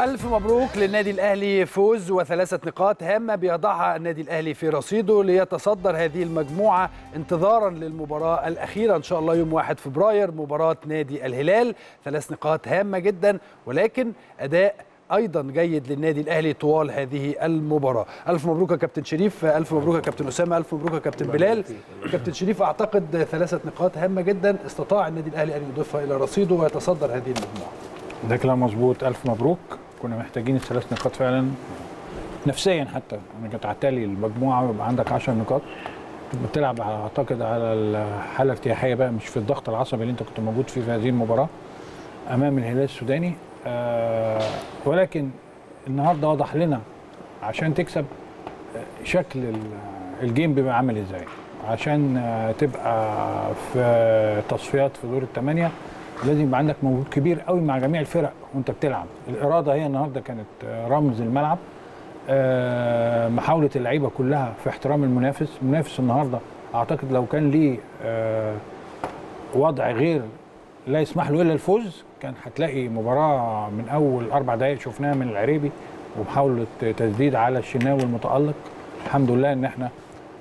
ألف مبروك للنادي الأهلي، فوز وثلاثة نقاط هامة بيضعها النادي الأهلي في رصيده ليتصدر هذه المجموعة انتظارا للمباراة الأخيرة إن شاء الله يوم 1 فبراير، مباراة نادي الهلال. 3 نقاط هامة جدا، ولكن أداء أيضا جيد للنادي الأهلي طوال هذه المباراة. ألف مبروك يا كابتن شريف، ألف مبروك يا كابتن أسامة، ألف مبروك يا كابتن بلال. كابتن شريف، أعتقد 3 نقاط هامة جدا استطاع النادي الأهلي أن يضيفها إلى رصيده ويتصدر هذه المجموعة. ده كلام مظبوط، ألف مبروك. كنا محتاجين ال3 نقاط فعلا نفسيا، حتى أنا كانت عتالي المجموعة ويبقى عندك 10 نقاط بتلعب أعتقد على الحالة الاجتياحية بقى، مش في الضغط العصبي اللي أنت كنت موجود فيه في هذه المباراة أمام الهلال السوداني. ولكن النهارده وضح لنا عشان تكسب شكل الجيم بيبقى عامل ازاي، عشان تبقى في تصفيات في دور ال8 لازم يبقى عندك مجهود كبير قوي مع جميع الفرق وانت بتلعب. الاراده هي النهارده كانت رمز الملعب، محاوله اللعيبه كلها في احترام المنافس. المنافس النهارده اعتقد لو كان ليه وضع غير لا يسمح له الا الفوز كان هتلاقي مباراه من اول 4 دقائق شفناها من العريبي ومحاوله تسديد على الشناوي المتالق. الحمد لله ان احنا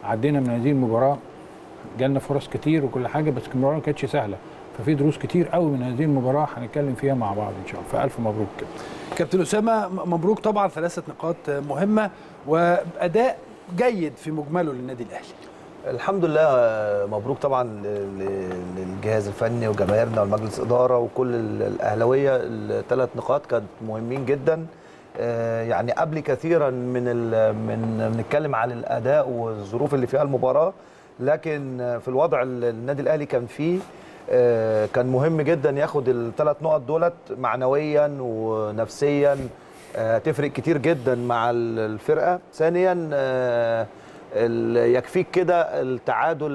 عدينا من هذه المباراه، جالنا فرص كتير وكل حاجه، بس المباراه ما كانتش سهله، ففي دروس كتير قوي من هذه المباراه هنتكلم فيها مع بعض ان شاء الله. فالف مبروك كابتن اسامه. مبروك طبعا، 3 نقاط مهمه واداء جيد في مجمله للنادي الاهلي. الحمد لله، مبروك طبعا للجهاز الفني وجماهيرنا والمجلس اداره وكل الاهلاويه. ال3 نقاط كانت مهمين جدا، يعني قبل كثيرا من بنتكلم على الاداء والظروف اللي فيها المباراه، لكن في الوضع النادي الاهلي كان فيه كان مهم جدا ياخد ال3 نقط دولت معنويا ونفسيا، تفرق كتير جدا مع الفرقه. ثانيا يكفيك كده التعادل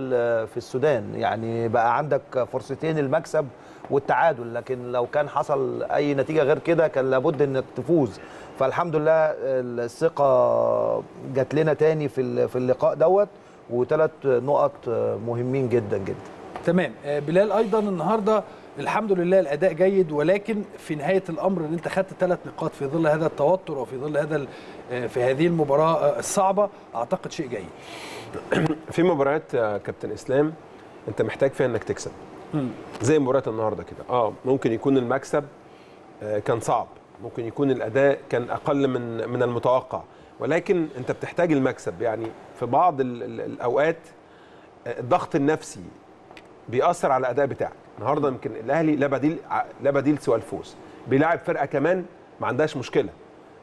في السودان، يعني بقى عندك فرصتين المكسب والتعادل، لكن لو كان حصل أي نتيجة غير كده كان لابد إنك تفوز. فالحمد لله الثقة جات لنا تاني في اللقاء دوت، و3 نقط مهمين جدا جدا. تمام بلال، أيضا النهاردة الحمد لله الأداء جيد، ولكن في نهاية الأمر إن أنت خدت 3 نقاط في ظل هذا التوتر وفي ظل في هذه المباراة الصعبة، أعتقد شيء جيد. في مباريات كابتن إسلام أنت محتاج فيها إنك تكسب، زي مباراة النهاردة كده. ممكن يكون المكسب كان صعب، ممكن يكون الأداء كان أقل من المتوقع، ولكن أنت بتحتاج المكسب. يعني في بعض الأوقات الضغط النفسي بيأثر على الأداء بتاعك. النهارده يمكن الاهلي لا بديل سوى الفوز، بيلاعب فرقه كمان ما عندهاش مشكله،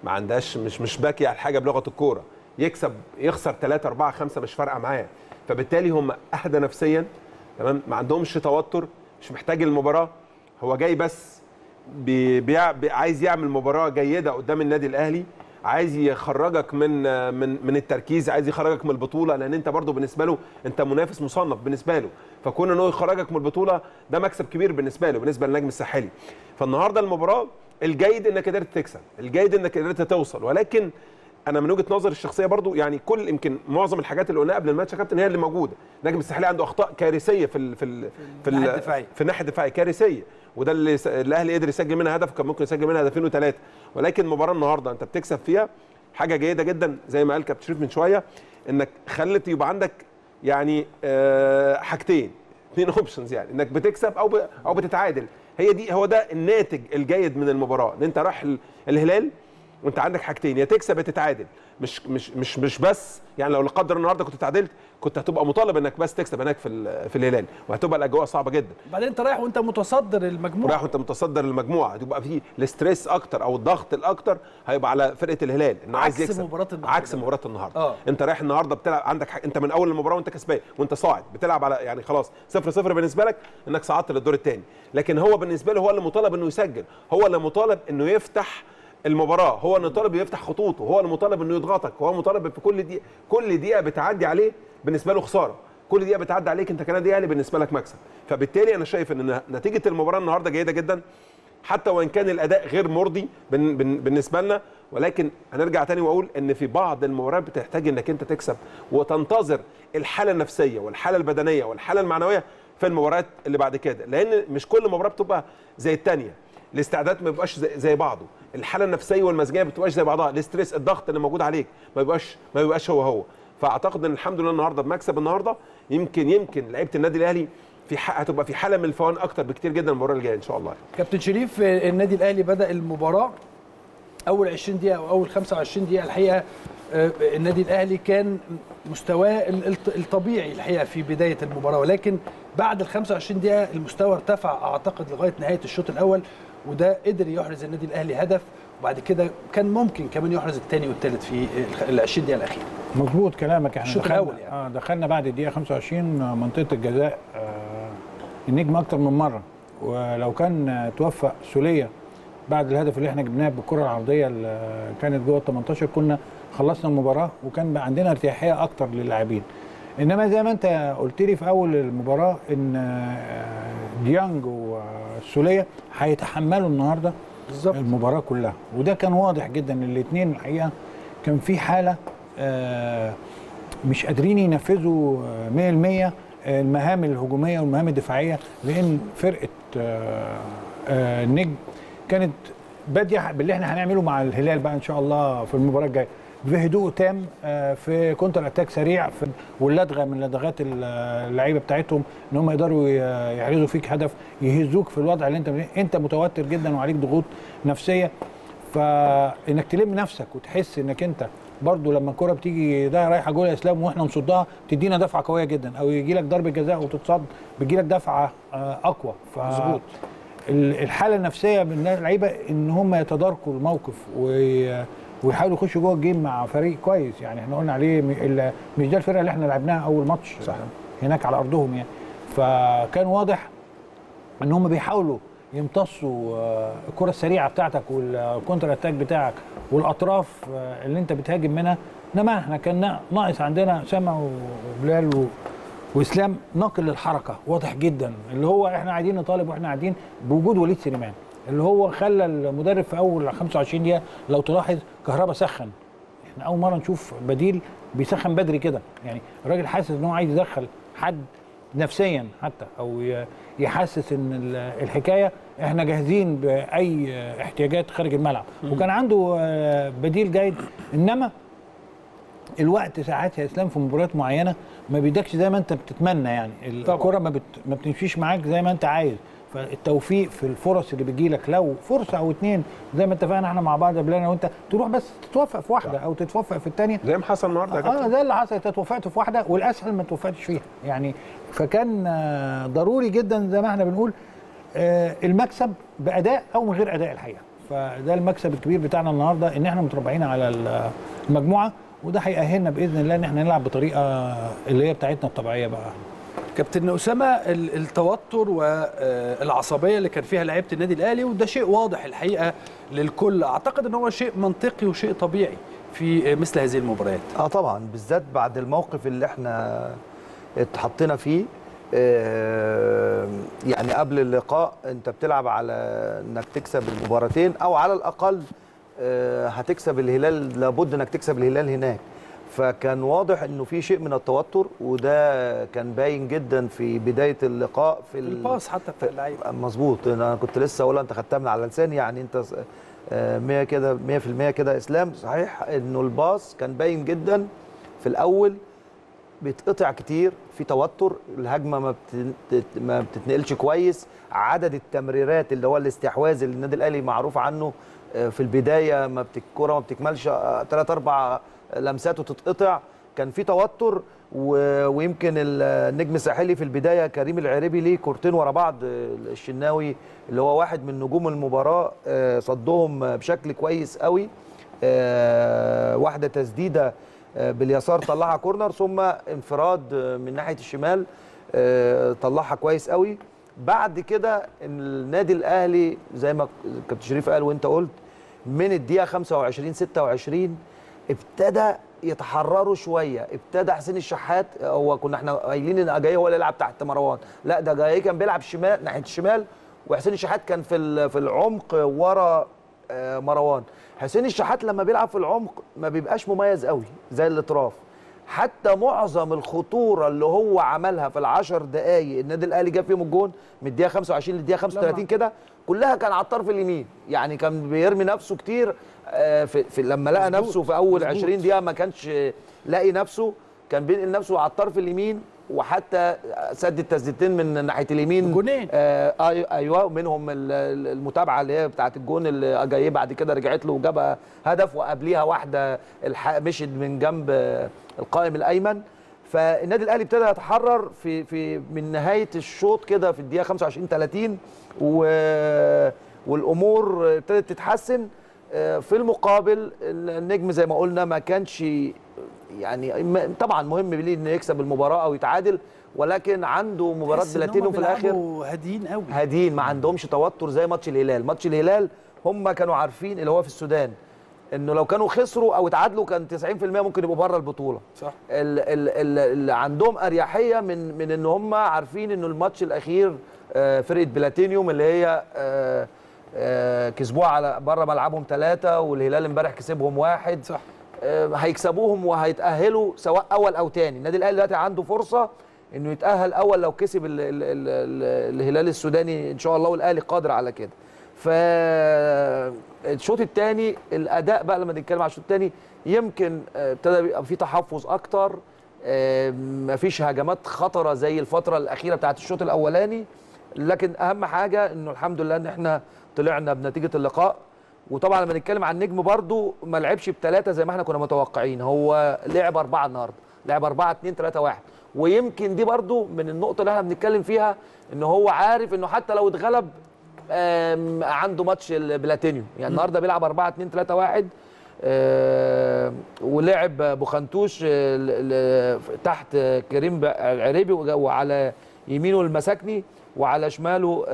ما عندهاش مش باكيه على حاجه بلغه الكوره، يكسب يخسر 3 4 5 مش فارقه معاه. فبالتالي هم اهدى نفسيا، تمام، ما عندهمش توتر، مش محتاج المباراه، هو جاي بس عايز يعمل مباراه جيده قدام النادي الاهلي، عايز يخرجك من التركيز، عايز يخرجك من البطوله، لان انت برضو بالنسبه له انت منافس مصنف بالنسبه له، فكون انه يخرجك من البطوله ده مكسب كبير بالنسبه له، بالنسبه للنجم الساحلي. فالنهارده المباراه الجيد انك قدرت تكسب، الجيد انك قدرت توصل، ولكن انا من وجهه نظري الشخصيه برضو يعني كل يمكن معظم الحاجات اللي قلناها قبل الماتش يا كابتن هي اللي موجوده. النجم الساحلي عنده اخطاء كارثيه في الناحيه الدفاعيه كارثيه، وده اللي الاهلي قدر يسجل منها هدف، كان ممكن يسجل منها 2 و3. ولكن المباراه النهارده انت بتكسب فيها حاجه جيده جدا، زي ما قال كابتن شريف من شويه، انك خلت يبقى عندك يعني حاجتين، 2 اوبشنز، يعني انك بتكسب او بتتعادل. هو ده الناتج الجيد من المباراه، ان انت رايح الهلال وانت عندك حاجتين، يا تكسب يا تتعادل. مش بس يعني لو لا قدر النهارده كنت اتعادلت كنت هتبقى مطالب انك بس تكسب هناك في الهلال، وهتبقى الاجواء صعبه جدا. بعدين انت رايح وانت متصدر المجموعه، هتبقى في الاستريس اكتر او الضغط الاكتر هيبقى على فرقه الهلال انه عايز يكسب، عكس مباراه النهارده. انت رايح النهارده بتلعب عندك انت من اول المباراه وانت كسبان وانت صاعد، بتلعب على يعني خلاص 0-0 بالنسبه لك انك صعدت للدور الثاني، لكن هو بالنسبه له هو اللي مطالب انه يسجل، هو اللي مطالب انه يفتح المباراه، هو اللي مطالب يفتح خطوطه، هو اللي مطالب انه يضغطك، هو مطالب في كل دقيقه بتعدي عليه بالنسبه له خساره، كل دقيقه بتعدي عليك انت كنادي اهلي بالنسبه لك مكسب. فبالتالي انا شايف ان نتيجه المباراه النهارده جيده جدا، حتى وان كان الاداء غير مرضي بالنسبه لنا، ولكن هنرجع تاني واقول ان في بعض المباريات بتحتاج انك انت تكسب وتنتظر الحاله النفسيه والحاله البدنيه والحاله المعنويه في المباريات اللي بعد كده، لان مش كل مباراه بتبقى زي الثانيه، الاستعداد ما بيبقاش زي بعضه، الحاله النفسيه والمزاجيه ما بتبقاش زي بعضها، الاستريس الضغط اللي موجود عليك ما بيبقاش هو. فاعتقد ان الحمد لله النهارده بمكسب النهارده يمكن لعيبه النادي الاهلي هتبقى في حاله من الفوان اكتر بكتير جدا المباراه الجايه ان شاء الله. كابتن شريف، النادي الاهلي بدا المباراه اول 20 دقيقه او اول 25 دقيقه الحقيقه النادي الاهلي كان مستواه الطبيعي الحقيقه في بدايه المباراه، ولكن بعد ال 25 دقيقه المستوى ارتفع اعتقد لغايه نهايه الشوط الاول، وده قدر يحرز النادي الاهلي هدف، وبعد كده كان ممكن كمان يحرز الثاني والثالث في ال 20 دقيقه الاخيره. مظبوط كلامك. احنا الشوط الاول يعني دخلنا بعد الدقيقه 25 منطقه الجزاء النجم اكتر من مره، ولو كان توفق سوليه بعد الهدف اللي احنا جبناه بالكره العرضيه اللي كانت جوه ال 18 كنا خلصنا المباراه وكان بقى عندنا ارتياحيه اكتر للاعبين. انما زي ما انت قلت لي في اول المباراه ان ديانج والسوليه هيتحملوا النهارده بالظبط المباراه كلها، وده كان واضح جدا ان الاثنين الحقيقه كان في حاله مش قادرين ينفذوا 100% المهام الهجوميه والمهام الدفاعيه، لان فرقه النجم كانت باديه باللي احنا هنعمله مع الهلال بقى ان شاء الله في المباراه الجايه بهدوء تام، في كونتر اتاك سريع، واللدغه من لدغات اللعيبه بتاعتهم ان هم يقدروا يحرزوا فيك هدف، يهزوك في الوضع اللي انت متوتر جدا وعليك ضغوط نفسيه، فانك تلم نفسك وتحس انك انت برضو لما الكره بتيجي ده رايحه جول يا اسلام واحنا نصدها تدينا دفعه قويه جدا، او يجي لك ضربه جزاء وتتصد بيجي لك دفعه اقوى. مظبوط. الحاله النفسيه من اللعيبه ان هم يتداركوا الموقف ويحاولوا يخشوا جوه الجيم مع فريق كويس، يعني احنا قلنا عليه مش ده الفرقه اللي احنا لعبناها اول ماتش صح هناك على ارضهم يعني، فكان واضح ان هم بيحاولوا يمتصوا الكره السريعه بتاعتك والكونتر اتاك بتاعك والاطراف اللي انت بتهاجم منها، انما احنا كان ناقص عندنا اسامه وبلال واسلام ناقل للحركه واضح جدا، اللي هو احنا قاعدين نطالب واحنا قاعدين بوجود وليد سليمان اللي هو خلى المدرب في اول 25 دقيقه لو تلاحظ كهربا سخن، احنا اول مره نشوف بديل بيسخن بدري كده، يعني الراجل حاسس ان هو عايز يدخل حد نفسيا حتى او يحسس ان الحكايه احنا جاهزين باي احتياجات خارج الملعب، وكان عنده بديل جيد. انما الوقت ساعات يا اسلام في مباريات معينه ما بيدكش زي ما انت بتتمنى، يعني الكره ما بتمشيش معاك زي ما انت عايز، فالتوفيق في الفرص اللي بتجيلك لو فرصه او اتنين زي ما اتفقنا احنا مع بعض بلانا وانت تروح بس تتوفق في واحده او تتوفق في الثانيه زي ما حصل النهارده يا كابتن. زي اللي حصل انت توفقت في واحده والاسهل ما توفقتش فيها يعني، فكان ضروري جدا زي ما احنا بنقول المكسب باداء او من غير اداء الحقيقه، فده المكسب الكبير بتاعنا النهارده ان احنا متربعين على المجموعه، وده هيأهلنا باذن الله ان احنا نلعب بطريقه اللي هي بتاعتنا الطبيعيه بقى. كابتن اسامه، التوتر والعصبيه اللي كان فيها لعيبه النادي الاهلي وده شيء واضح الحقيقه للكل، اعتقد ان هو شيء منطقي وشيء طبيعي في مثل هذه المباريات. طبعا بالذات بعد الموقف اللي احنا اتحطينا فيه، يعني قبل اللقاء انت بتلعب على انك تكسب المباراتين او على الاقل هتكسب الهلال، لابد انك تكسب الهلال هناك، فكان واضح انه في شيء من التوتر وده كان باين جدا في بدايه اللقاء في الباص حتى في اللعيبه. مظبوط، انا كنت لسه اقولها انت خدتها من على لساني، يعني انت 100 كده 100% كده اسلام صحيح، انه الباص كان باين جدا في الاول بيتقطع كتير، في توتر، الهجمه ما بتتنقلش كويس، عدد التمريرات اللي هو الاستحواذ اللي النادي الاهلي معروف عنه في البدايه الكوره ما بتكملش 3-4 لمساته تتقطع، كان في توتر ويمكن النجم الساحلي في البدايه كريم العريبي ليه كورتين ورا بعض الشناوي اللي هو واحد من نجوم المباراه صدهم بشكل كويس قوي، واحده تسديده باليسار طلعها كورنر ثم انفراد من ناحيه الشمال طلعها كويس قوي. بعد كده النادي الاهلي زي ما كابتن شريف قال وانت قلت من الدقيقه 25-26 ابتدى يتحرروا شويه، ابتدى حسين الشحات، هو كنا احنا قايلين ان أجايي هو اللي يلعب تحت مروان، لا ده أجايي كان بيلعب شمال ناحيه الشمال وحسين الشحات كان في العمق ورا مروان. حسين الشحات لما بيلعب في العمق ما بيبقاش مميز قوي زي الاطراف، حتى معظم الخطوره اللي هو عملها في ال10 دقائق النادي الاهلي جاب فيهم الجون من الدقيقه 25 للدقيقه 35 كده، كلها كان على الطرف اليمين، يعني كان بيرمي نفسه كتير في لما لقى نفسه في اول 20 دقيقه ما كانش لاقي نفسه، كان بينقل نفسه على الطرف اليمين، وحتى سد التسديدتين من ناحيه اليمين جونين ايوه، منهم المتابعه اللي هي بتاعه الجون اللي أجايي بعد كده رجعت له وجابها هدف، وقبليها واحده مشيت من جنب القائم الايمن. فالنادي الاهلي ابتدى يتحرر في من نهايه الشوط كده في الدقيقه 25 30 والامور ابتدت تتحسن. في المقابل النجم زي ما قلنا ما كانش يعني طبعا مهم ليه انه يكسب المباراه او يتعادل، ولكن عنده مباراه بلاتينيوم في الاخر هاديين قوي، هاديين ما عندهمش توتر زي ماتش الهلال. ماتش الهلال هم كانوا عارفين اللي هو في السودان انه لو كانوا خسروا او اتعادلوا كان 90% ممكن يبقوا بره البطوله، صح. اللي عندهم اريحيه من ان هم عارفين انه الماتش الاخير فرقه بلاتينيوم اللي هي كسبوها على بره ملعبهم 3، والهلال امبارح كسبهم 1، صح، هيكسبوهم وهيتأهلوا سواء أول أو تاني. النادي الأهلي دلوقتي عنده فرصة إنه يتأهل أول لو كسب الهلال السوداني إن شاء الله، والأهلي قادر على كده. فالشوط التاني الأداء بقى لما نتكلم على الشوط التاني يمكن ابتدى يبقى في تحفظ أكتر، مفيش هجمات خطرة زي الفترة الأخيرة بتاعت الشوط الأولاني، لكن أهم حاجة إنه الحمد لله إن إحنا طلعنا بنتيجة اللقاء. وطبعا لما نتكلم عن النجم برضو ما لعبش ب3 زي ما احنا كنا متوقعين، هو لعب 4 النهارده، لعب 4-2-3-1، ويمكن دي برضو من النقطه اللي احنا بنتكلم فيها ان هو عارف انه حتى لو اتغلب عنده ماتش البلاتينيوم. يعني النهارده بيلعب 4-2-3-1 ولعب بوخنتوش تحت كريم العريبي، وعلى يمينه المساكني، وعلى شماله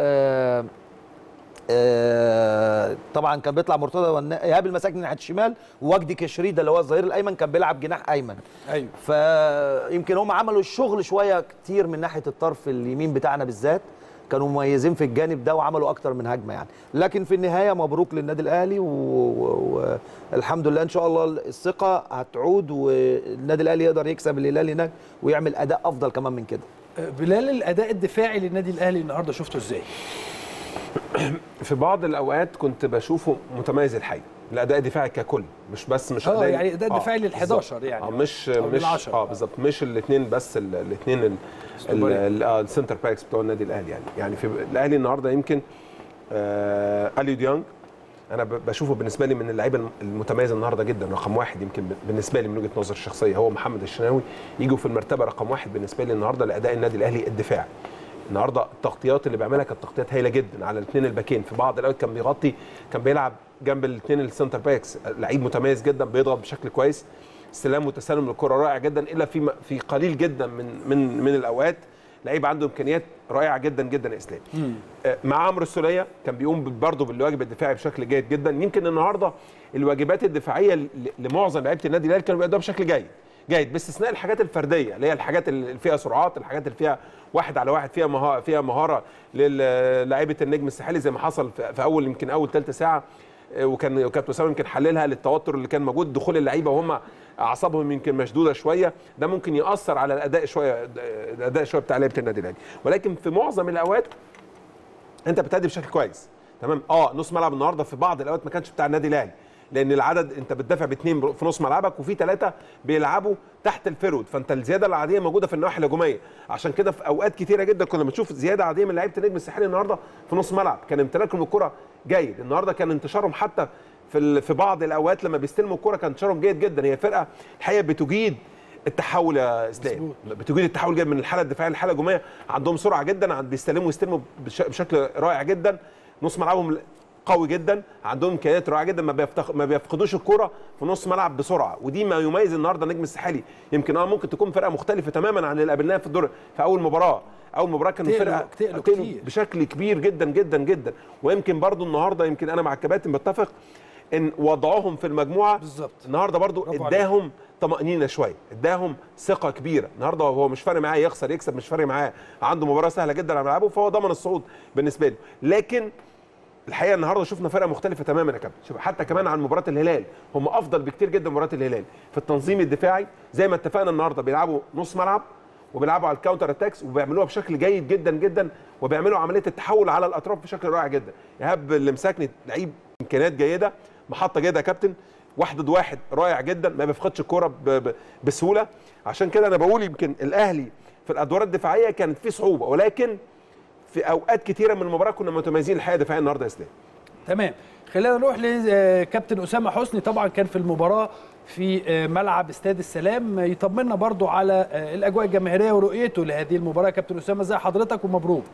طبعا كان بيطلع مرتضى ايهاب المساكن ناحيه الشمال، ووجدي كشريده اللي هو الظهير الايمن كان بيلعب جناح ايمن. ايوه، فيمكن هم عملوا الشغل شويه كتير من ناحيه الطرف اليمين بتاعنا بالذات، كانوا مميزين في الجانب ده وعملوا اكتر من هجمه يعني. لكن في النهايه مبروك للنادي الاهلي، والحمد لله ان شاء الله الثقه هتعود والنادي الاهلي يقدر يكسب الهلال هناك ويعمل اداء افضل كمان من كده. بلال، الاداء الدفاعي للنادي الاهلي النهارده شفته ازاي؟ في بعض الاوقات كنت بشوفه متميز الحقيقه، الاداء الدفاعي ككل، مش بس مش يعني اداء الدفاعي لل11 يعني مش بالظبط، مش الاثنين بس، الاثنين السنتر باكس بتوع النادي الاهلي يعني في الاهلي النهارده يمكن أليو ديانغ انا بشوفه بالنسبه لي من اللعيبه المتميزه النهارده جدا، رقم 1 يمكن بالنسبه لي من وجهه نظري الشخصيه، هو محمد الشناوي يجوا في المرتبه رقم 1 بالنسبه لي النهارده لاداء النادي الاهلي الدفاعي. النهارده التغطيات اللي بيعملها كانت تغطيات هايله جدا على الاثنين الباكين، في بعض الاوقات كان بيغطي، كان بيلعب جنب الاثنين السنتر باكس، لعيب متميز جدا بيضغط بشكل كويس، استلام وتسلم للكره رائع جدا، الا في قليل جدا من الاوقات لعيب عنده امكانيات رائعه جدا جدا يا اسلام. مع عمرو السوليه كان بيقوم برضه بالواجب الدفاعي بشكل جيد جدا. يمكن النهارده الواجبات الدفاعيه لمعظم لعيبه النادي الاهلي كانوا بيأدوها بشكل جيد، باستثناء الحاجات الفرديه اللي هي الحاجات اللي فيها سرعات، الحاجات اللي فيها واحد على واحد، فيها مهاره للاعيبه النجم الساحلي زي ما حصل في اول يمكن اول ثلث ساعه، وكان كابتن اسامه يمكن حللها للتوتر اللي كان موجود، دخول اللعيبه وهم اعصابهم يمكن مشدوده شويه، ده ممكن ياثر على الاداء شويه بتاع لعيبه النادي الاهلي. ولكن في معظم الاوقات انت بتأدي بشكل كويس تمام. نص ملعب النهارده في بعض الاوقات ما كانش بتاع النادي الاهلي، لأن العدد أنت بتدافع ب2 في نص ملعبك، وفي 3 بيلعبوا تحت الفيرود، فأنت الزيادة العادية موجودة في النواحي الهجومية. عشان كده في أوقات كتيرة جدا كنا بنشوف زيادة عادية من لعيبة النجم الساحلي النهارده في نص ملعب، كان امتلاكهم الكرة جيد، النهارده كان انتشارهم حتى في بعض الأوقات لما بيستلموا الكرة كان انتشارهم جيد جدا. هي فرقة الحقيقة بتجيد التحول يا اسلام، بتجيد التحول جدا من الحالة الدفاعية للحالة الهجومية، عندهم سرعة جدا، بيستلموا بشكل رائع جدا، نص ملعبهم قوي جدا، عندهم امكانيات رائعه جدا، ما بيفقدوش الكرة في نص ملعب بسرعه، ودي ما يميز النهارده النجم الساحلي. يمكن ممكن تكون فرقه مختلفه تماما عن اللي قابلناها في الدور في اول مباراه كانوا فرقه بشكل كبير جدا جدا جدا. ويمكن برضو النهارده يمكن انا مع الكباتن بتفق ان وضعهم في المجموعه بالظبط النهارده برضو اداهم طمأنينة شويه، اداهم ثقه كبيره. النهارده هو مش فارق معاه يخسر يكسب، مش فارق معاه، عنده مباراه سهله جدا على ملعبه، فهو ضمن الصعود بالنسبه له. لكن الحقيقه النهارده شفنا فرقه مختلفه تماما يا كابتن، حتى كمان عن مباراه الهلال، هم افضل بكتير جدا مباراه الهلال في التنظيم الدفاعي زي ما اتفقنا النهارده، بيلعبوا نص ملعب وبيلعبوا على الكاونتر اتاكس وبيعملوها بشكل جيد جدا جدا، وبيعملوا عمليه التحول على الاطراف بشكل رائع جدا. ايهاب اللي مساكني لعيب امكانيات جيده، محطه جيده يا كابتن، واحد ضد واحد رائع جدا، ما بيفقدش الكوره بسهوله. عشان كده انا بقول يمكن الاهلي في الادوار الدفاعيه كانت فيه صعوبه، ولكن في اوقات كثيره من المباراه كنا متميزين الحقيقه دفاعيا النهارده يا اسلام. تمام، خلينا نروح لكابتن اسامه حسني. طبعا كان في المباراه في ملعب استاد السلام، يطمنا برضو على الاجواء الجماهيريه ورؤيته لهذه المباراه. كابتن اسامه ازي حضرتك ومبروك.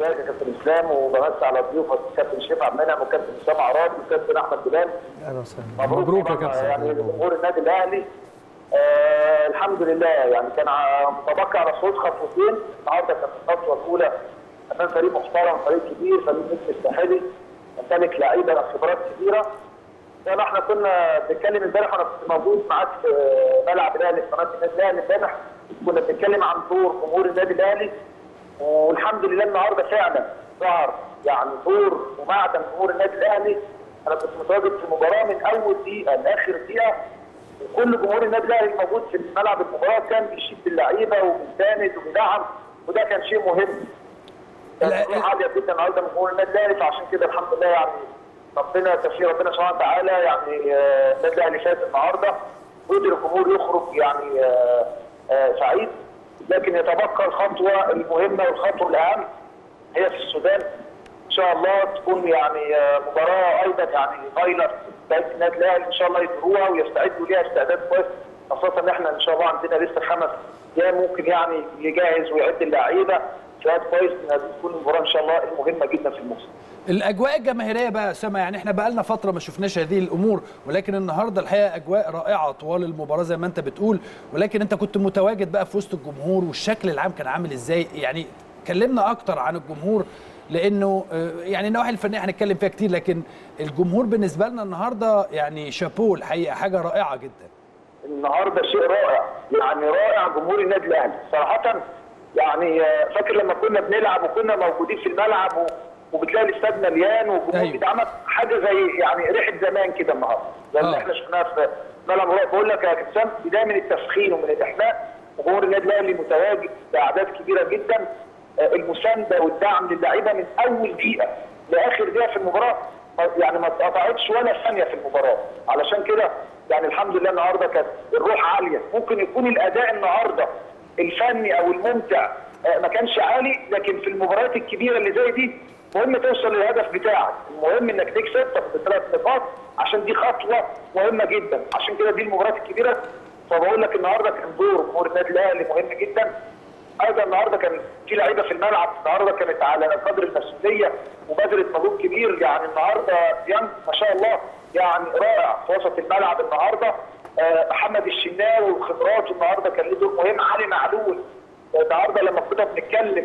ازيك يا كابتن اسلام، وبمسي على ضيوفك الكابتن شيف عبد المنعم وكابتن اسامه عراض وكابتن احمد بلال. اهلا وسهلا، مبروك يا كابتن. يعني جمهور النادي الاهلي الحمد لله، يعني كان متبقي على صعود خطوتين. النهارده كانت الخطوه الاولى امام فريق محترم، فريق كبير، فريق النجم الساحلي، يمتلك لعيبه خبرات كبيره. زي ما احنا كنا بنتكلم امبارح وانا كنت موجود معاك في ملعب الاهلي في قناه النادي الاهلي امبارح، كنا بنتكلم عن دور جمهور النادي الاهلي، والحمد لله النهارده فعلا ظهر يعني دور ومعدن جمهور النادي الاهلي. انا كنت متواجد في المباراه من اول دقيقه لاخر دقيقه، وكل جمهور النادي الاهلي الموجود في ملعب المباراه كان بيشيد باللعيبه وبيساند وبيدعم، وده كان شيء مهم. كان عاليه جدا النهارده من جمهور النادي الاهلي، فعشان كده الحمد لله يعني ربنا تشفي ربنا سبحانه وتعالى، يعني النادي الاهلي فاز النهارده، قدر الجمهور يخرج يعني سعيد. لكن يتبقى الخطوه المهمه والخطوه الاهم هي في السودان، ان شاء الله تكون يعني مباراه ايضا يعني فايلر لعيبه النادي الاهلي ان شاء الله يجروها ويستعدوا ليها استعداد كويس، خاصه ان احنا ان شاء الله عندنا لسه 5 ايام ممكن يعني يجهز ويعد اللعيبه استعداد كويس، هتكون المباراه ان شاء الله المهمه جدا في الموسم. الاجواء الجماهيريه بقى اسامه، يعني احنا بقى لنا فتره ما شفناش هذه الامور، ولكن النهارده الحقيقه اجواء رائعه طوال المباراه زي ما انت بتقول، ولكن انت كنت متواجد بقى في وسط الجمهور، والشكل العام كان عامل ازاي؟ يعني كلمنا اكتر عن الجمهور، لانه يعني النواحي الفنيه هنتكلم فيها كتير، لكن الجمهور بالنسبه لنا النهارده يعني شابوه الحقيقه، حاجه رائعه جدا. النهارده شيء رائع، يعني رائع جمهور النادي الاهلي صراحه. يعني فاكر لما كنا بنلعب وكنا موجودين في الملعب وبتلاقي الاستاد مليان والجمهور بيدعمك، حاجه زي يعني ريحه زمان كده النهارده، زي اللي احنا شفناها في ملعب الوقت. بقول لك يا كابتن، بدايه من التسخين ومن الاحماء، وجمهور النادي الاهلي متواجد باعداد كبيره جدا، المسانده والدعم للعيبه من اول دقيقه لاخر دقيقه في المباراه، يعني ما اتقطعتش ولا ثانيه في المباراه. علشان كده يعني الحمد لله النهارده كانت الروح عاليه. ممكن يكون الاداء النهارده الفني او الممتع ما كانش عالي، لكن في المباريات الكبيره اللي زي دي مهم توصل للهدف بتاعك، المهم انك تكسب ب3 نقاط، عشان دي خطوه مهمه جدا. عشان كده دي المباريات الكبيره، فبقول لك النهارده كان دور جمهور النادي الاهلي مهم جدا. ايضا النهارده كان في لعيبه في الملعب، النهارده كانت على قدر المسؤوليه وبذلت مجهود كبير. يعني النهارده ديانغ ما شاء الله يعني رائع في وسط الملعب النهارده، محمد الشناوي وخبراته النهارده كان له دور مهم. علي معلول النهارده لما كنا بنتكلم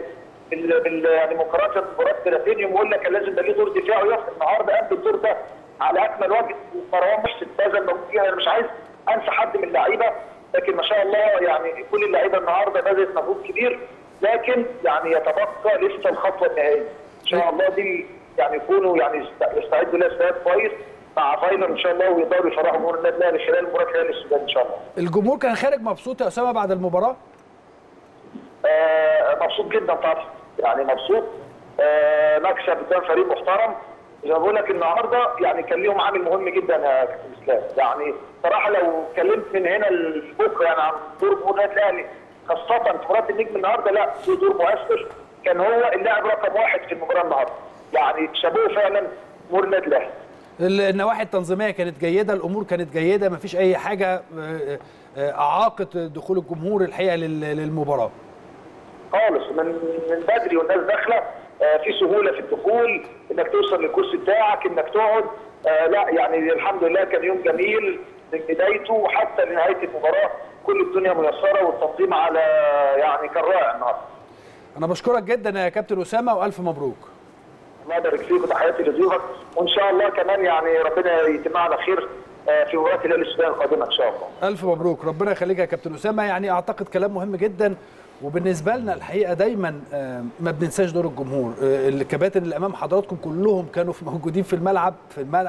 يعني مقارنه بمباراه براتينيوم، وقلنا كان لازم يبقى له دور دفاعي، يقف النهارده قام بالدور ده على اكمل وجه. مروان محسن بذل مجهود فيها، انا مش عايز انسى حد من اللعيبه، لكن ما شاء الله يعني كل اللعيبه النهارده بذلت مجهود كبير. لكن يعني يتبقى لسه الخطوه النهائيه، ان شاء الله دي يعني يكونوا يعني يستعدوا لها استعداد كويس مع فاينل ان شاء الله، ويقدروا يفرحوا جمهور النادي الاهلي خلال مباراه الهلال السوداني ان شاء الله. الجمهور كان خارج مبسوط يا اسامه بعد المباراه؟ مبسوط جدا طبعا، يعني مبسوط مكسب قدام فريق محترم. زي ما بقول لك النهارده يعني كان ليهم عامل مهم جدا يا كابتن اسلام، يعني صراحه لو اتكلمت من هنا لبكره يعني عن دور جمهور النادي الاهلي خاصه في مباراه النجم النهارده، لا في دور مؤثر، كان هو اللاعب رقم 1 في المباراه النهارده، يعني شابوه فعلا جمهور النادي الاهلي. النواحي التنظيميه كانت جيده، الامور كانت جيده، ما فيش اي حاجه اعاقت دخول الجمهور الحقيقه للمباراه خالص، من بدري والناس داخله في سهوله في الدخول، انك توصل للكرسي بتاعك، انك تقعد. لا يعني الحمد لله كان يوم جميل من بدايته وحتى لنهايه المباراه، كل الدنيا ميسره والتنظيم على يعني كان رائع النهارده. انا بشكرك جدا يا كابتن اسامه والف مبروك. الله يبارك فيك، وتحياتي لضيوفك، وان شاء الله كمان يعني ربنا يتم على خير في مباراه الهلال السوداني القادمه ان شاء الله. الف مبروك، ربنا يخليك يا كابتن اسامه. يعني اعتقد كلام مهم جدا، وبالنسبه لنا الحقيقه دايما ما بننساش دور الجمهور. الكباتن اللي امام حضراتكم كلهم كانوا موجودين في الملعب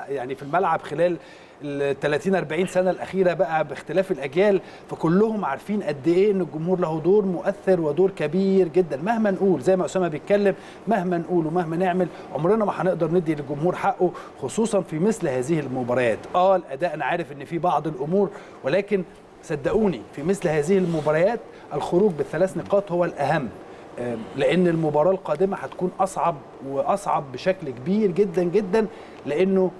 يعني في الملعب خلال ال 30 40 سنه الاخيره بقى باختلاف الاجيال، فكلهم عارفين قد ايه ان الجمهور له دور مؤثر ودور كبير جدا. مهما نقول زي ما اسامه بيتكلم، مهما نقول ومهما نعمل عمرنا ما هنقدر ندي للجمهور حقه، خصوصا في مثل هذه المباريات. الاداء انا عارف ان في بعض الامور، ولكن صدقوني في مثل هذه المباريات الخروج بالثلاث نقاط هو الأهم، لأن المباراة القادمة هتكون أصعب وأصعب بشكل كبير جدا جدا، لأنه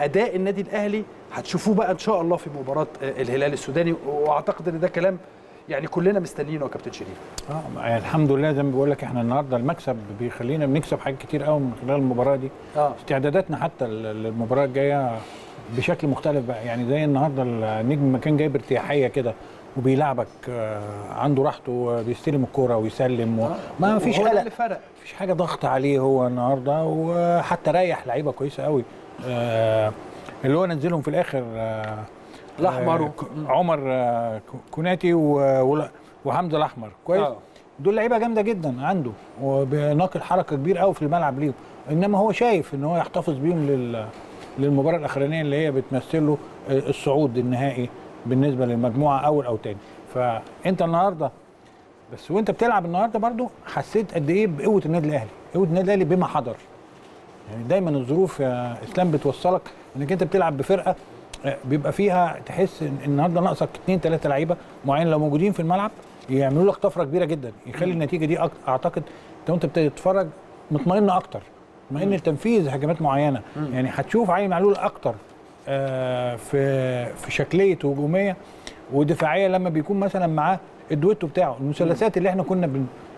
أداء النادي الأهلي هتشوفوه بقى إن شاء الله في مباراة الهلال السوداني. وأعتقد إن ده كلام يعني كلنا مستنيينه يا كابتن شريف. الحمد لله، زي ما بقول لك احنا النهارده المكسب بيخلينا بنكسب حاجات كتير قوي من خلال المباراة دي. استعداداتنا حتى للمباراة الجاية بشكل مختلف بقى، يعني زي النهارده النجم كان جايب ارتياحيه كده وبيلعبك، عنده راحته، بيستلم الكوره ويسلم ما فيش قلق، مفيش حاجه ضغط عليه هو النهارده، وحتى ريح لعيبه كويسه قوي اللي هو نزلهم في الاخر الاحمر عمر كوناتي وحمزه الاحمر كويس. دول لعيبه جامده جدا عنده، وبناقل حركه كبير قوي في الملعب ليهم، انما هو شايف ان هو يحتفظ بيهم للمباراة الأخرانية اللي هي بتمثله الصعود النهائي بالنسبة للمجموعة أول أو تاني. فأنت النهاردة بس وأنت بتلعب النهاردة برضو حسيت قد إيه بقوة النادي الأهلي، قوة النادي الأهلي بما حضر. يعني دايما الظروف يا إسلام بتوصلك إنك أنت بتلعب بفرقة بيبقى فيها تحس إن النهاردة ناقصك 2 3 لعيبة معين، لو موجودين في الملعب يعملوا لك طفرة كبيرة جدا، يخلي النتيجة دي أعتقد لو أنت بتتفرج مطمئن أكتر، مع ان تنفيذ هجمات معينه. يعني هتشوف علي معلول اكتر في شكليه هجوميه ودفاعيه لما بيكون مثلا معاه الدويتو بتاعه، المثلثات اللي احنا كنا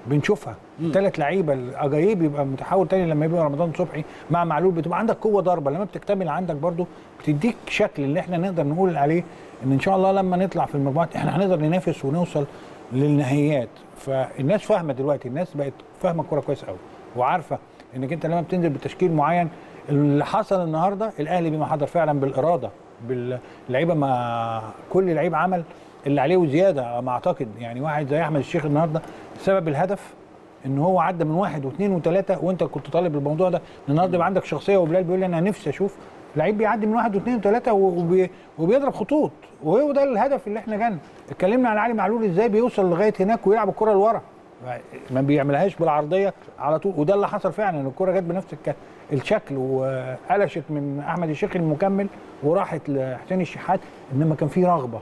بنشوفها 3 لعيبه، اجايي بيبقى متحول تاني لما يبقى رمضان صبحي مع معلول، بتبقى عندك قوه ضربه لما بتكتمل عندك برده بتديك شكل اللي احنا نقدر نقول عليه ان شاء الله لما نطلع في المجموعات احنا هنقدر ننافس ونوصل للنهائيات. فالناس فاهمه دلوقتي، الناس بقت فاهمه الكوره كويس قوي وعارفه انك انت لما بتنزل بتشكيل معين. اللي حصل النهارده الاهلي بما حضر فعلا بالاراده، باللعيبه، ما كل لعيب عمل اللي عليه وزياده. ما اعتقد يعني واحد زي احمد الشيخ النهارده سبب الهدف ان هو عدى من 1 و2 و3، وانت كنت طالب الموضوع ده النهارده يبقى عندك شخصيه. وبلال بيقول لي انا نفسي اشوف لعيب بيعدي من 1 و2 و3 وبيضرب خطوط، وهو ده الهدف اللي احنا جالنا. اتكلمنا عن علي معلول ازاي بيوصل لغايه هناك ويلعب الكره لورا، ما بيعملهاش بالعرضيه على طول، وده اللي حصل فعلا. الكره جت بنفس الشكل وقلشت من احمد الشيخ المكمل وراحت لحسين الشحات، انما كان في رغبه،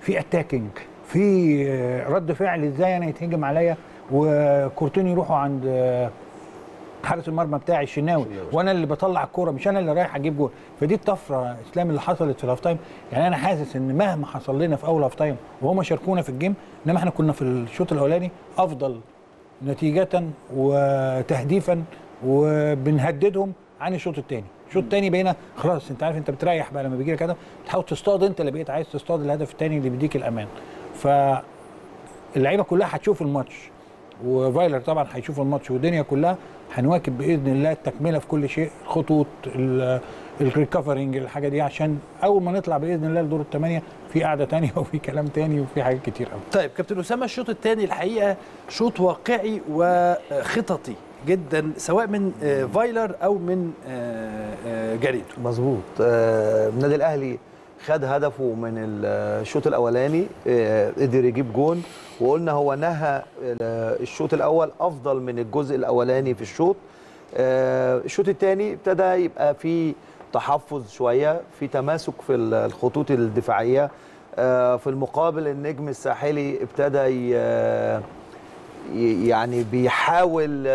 في اتاكينج، في رد فعل ازاي انا يتهجم عليا وكورتين يروحوا عند حارس المرمى بتاعي الشناوي وانا اللي بطلع الكوره، مش انا اللي رايح اجيب جول. فدي الطفره اسلام اللي حصلت في الهاف تايم. يعني انا حاسس ان مهما حصل لنا في اول هاف تايم وهم شاركونا في الجيم، انما احنا كنا في الشوط الاولاني افضل نتيجه وتهديفا وبنهددهم عن الشوط الثاني. الشوط الثاني بقينا خلاص، انت عارف انت بتريح بقى لما بيجي لك هدف بتحاول تصطاد، انت اللي بقيت عايز تصطاد الهدف الثاني اللي بيديك الامان. فاللعيبه كلها هتشوف الماتش، وفايلر طبعا هيشوف الماتش، والدنيا كلها هنواكب باذن الله التكمله في كل شيء، الخطوط، الريكفرنج، الحاجه دي، عشان اول ما نطلع باذن الله لدور ال8 في قعده ثانيه وفي كلام ثاني وفي حاجات كتير قوي. طيب كابتن اسامه، الشوط الثاني الحقيقه شوط واقعي وخططي جدا سواء من فايلر او من جاريدو. مظبوط، النادي الاهلي خد هدفه من الشوط الاولاني، قدر يجيب جون، وقلنا هو نهى الشوط الاول افضل من الجزء الاولاني في الشوط. الشوط الثاني ابتدى يبقى في تحفظ شويه، في تماسك في الخطوط الدفاعيه. في المقابل النجم الساحلي ابتدى يعني بيحاول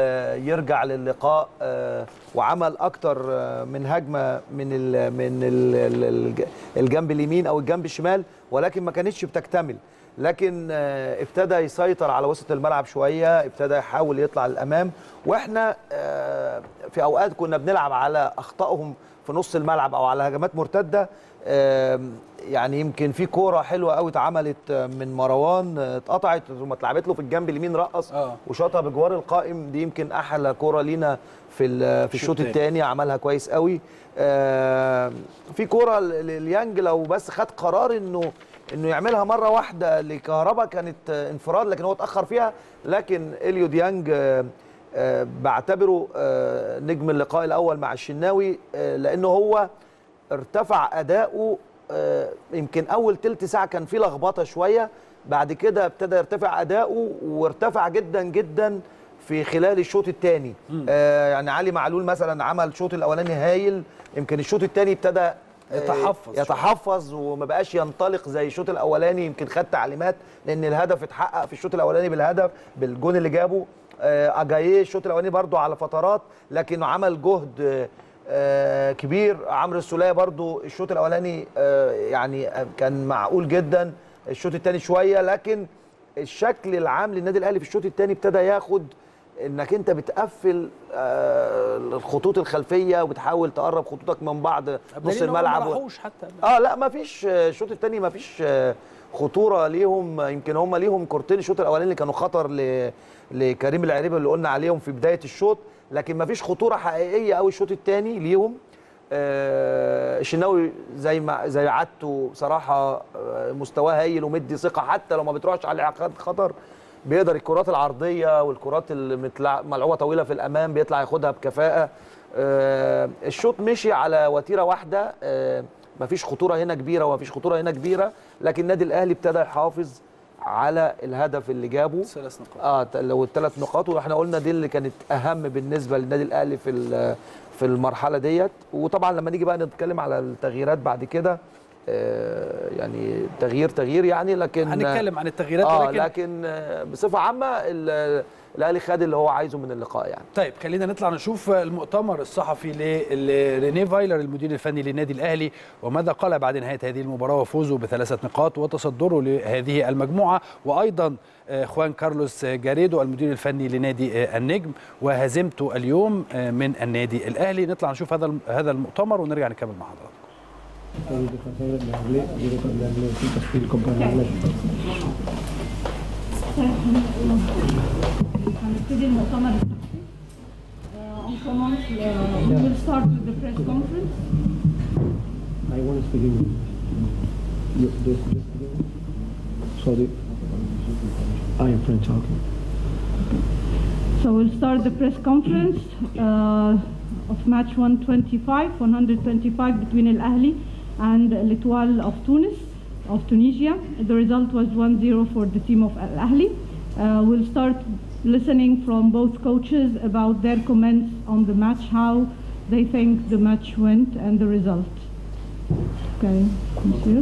يرجع للقاء، وعمل اكتر من هجمه من الجنب اليمين او الجنب الشمال، ولكن ما كانتش بتكتمل. لكن ابتدى يسيطر على وسط الملعب شويه، ابتدى يحاول يطلع للامام، واحنا في اوقات كنا بنلعب على اخطائهم في نص الملعب او على هجمات مرتده. يعني يمكن في كوره حلوه قوي اتعملت من مروان، اتقطعت ثم اتلعبت له في الجنب اليمين، رقص وشاطها بجوار القائم. دي يمكن احلى كوره لينا في الشوط الثاني، عملها كويس قوي. في كوره ليانج لو بس خد قرار انه انه يعملها مره واحده لكهربا كانت انفراد، لكن هو اتاخر فيها. لكن اليو ديانغ بعتبره نجم اللقاء الاول مع الشناوي، لانه هو ارتفع اداؤه. يمكن اول تلت ساعه كان في لخبطه شويه، بعد كده ابتدى يرتفع اداؤه وارتفع جدا جدا في خلال الشوط الثاني. يعني علي معلول مثلا عمل الشوط الاولاني هايل، يمكن الشوط الثاني ابتدى يتحفظ وما بقاش ينطلق زي الشوط الاولاني. يمكن خد تعليمات، لان الهدف اتحقق في الشوط الاولاني بالجون اللي جابه أجايي. الشوط الاولاني برضو على فترات، لكنه عمل جهد كبير. عمرو السوليه برضو الشوط الاولاني يعني كان معقول جدا، الشوط الثاني شويه. لكن الشكل العام للنادي الاهلي في الشوط الثاني ابتدى ياخد انك انت بتقفل الخطوط الخلفيه وبتحاول تقرب خطوطك من بعض نص الملعب حتى. لا، مفيش الشوط الثاني مفيش خطوره ليهم. يمكن هم ليهم كورتين الشوط الاولاني اللي كانوا خطر لكريم العريبي اللي قلنا عليهم في بدايه الشوط، لكن مفيش خطوره حقيقيه قوي الشوط الثاني ليهم. الشناوي زي عادته بصراحه مستواه هايل ومدي ثقه، حتى لو ما بتروحش على عقاد خطر بيقدر الكرات العرضيه والكرات الملعوبه طويله في الامام بيطلع ياخدها بكفاءه. الشوط مشي على وتيره واحده، مفيش خطوره هنا كبيره ومفيش خطوره هنا كبيره، لكن النادي الاهلي ابتدى يحافظ على الهدف اللي جابه. 3 نقاط لو الثلاث نقاط، واحنا قلنا دي اللي كانت اهم بالنسبه للنادي الاهلي في المرحله ديت. وطبعا لما نيجي بقى نتكلم على التغييرات بعد كده، يعني تغيير يعني، لكن هنتكلم عن التغييرات لكن بصفه عامه الاهلي خد اللي هو عايزه من اللقاء يعني. طيب خلينا نطلع نشوف المؤتمر الصحفي لرينيه فايلر المدير الفني للنادي الاهلي، وماذا قال بعد نهايه هذه المباراه وفوزه ب3 نقاط وتصدره لهذه المجموعه، وايضا خوان كارلوس جاريدو المدير الفني لنادي النجم وهزيمته اليوم من النادي الاهلي. نطلع نشوف هذا المؤتمر ونرجع نكمل مع حضراتكم. هنبتدي المؤتمر الصحفي. We'll start with the press conference. I want to begin with this. Sorry, I am French. Okay. So we'll start the press conference of match 125 between Al Ahly and L'Etoile of Tunisia. The result was 1-0 for the team of Al Ahly. We'll start listening from both coaches about their comments on the match, how they think the match went and the result. Okay, monsieur.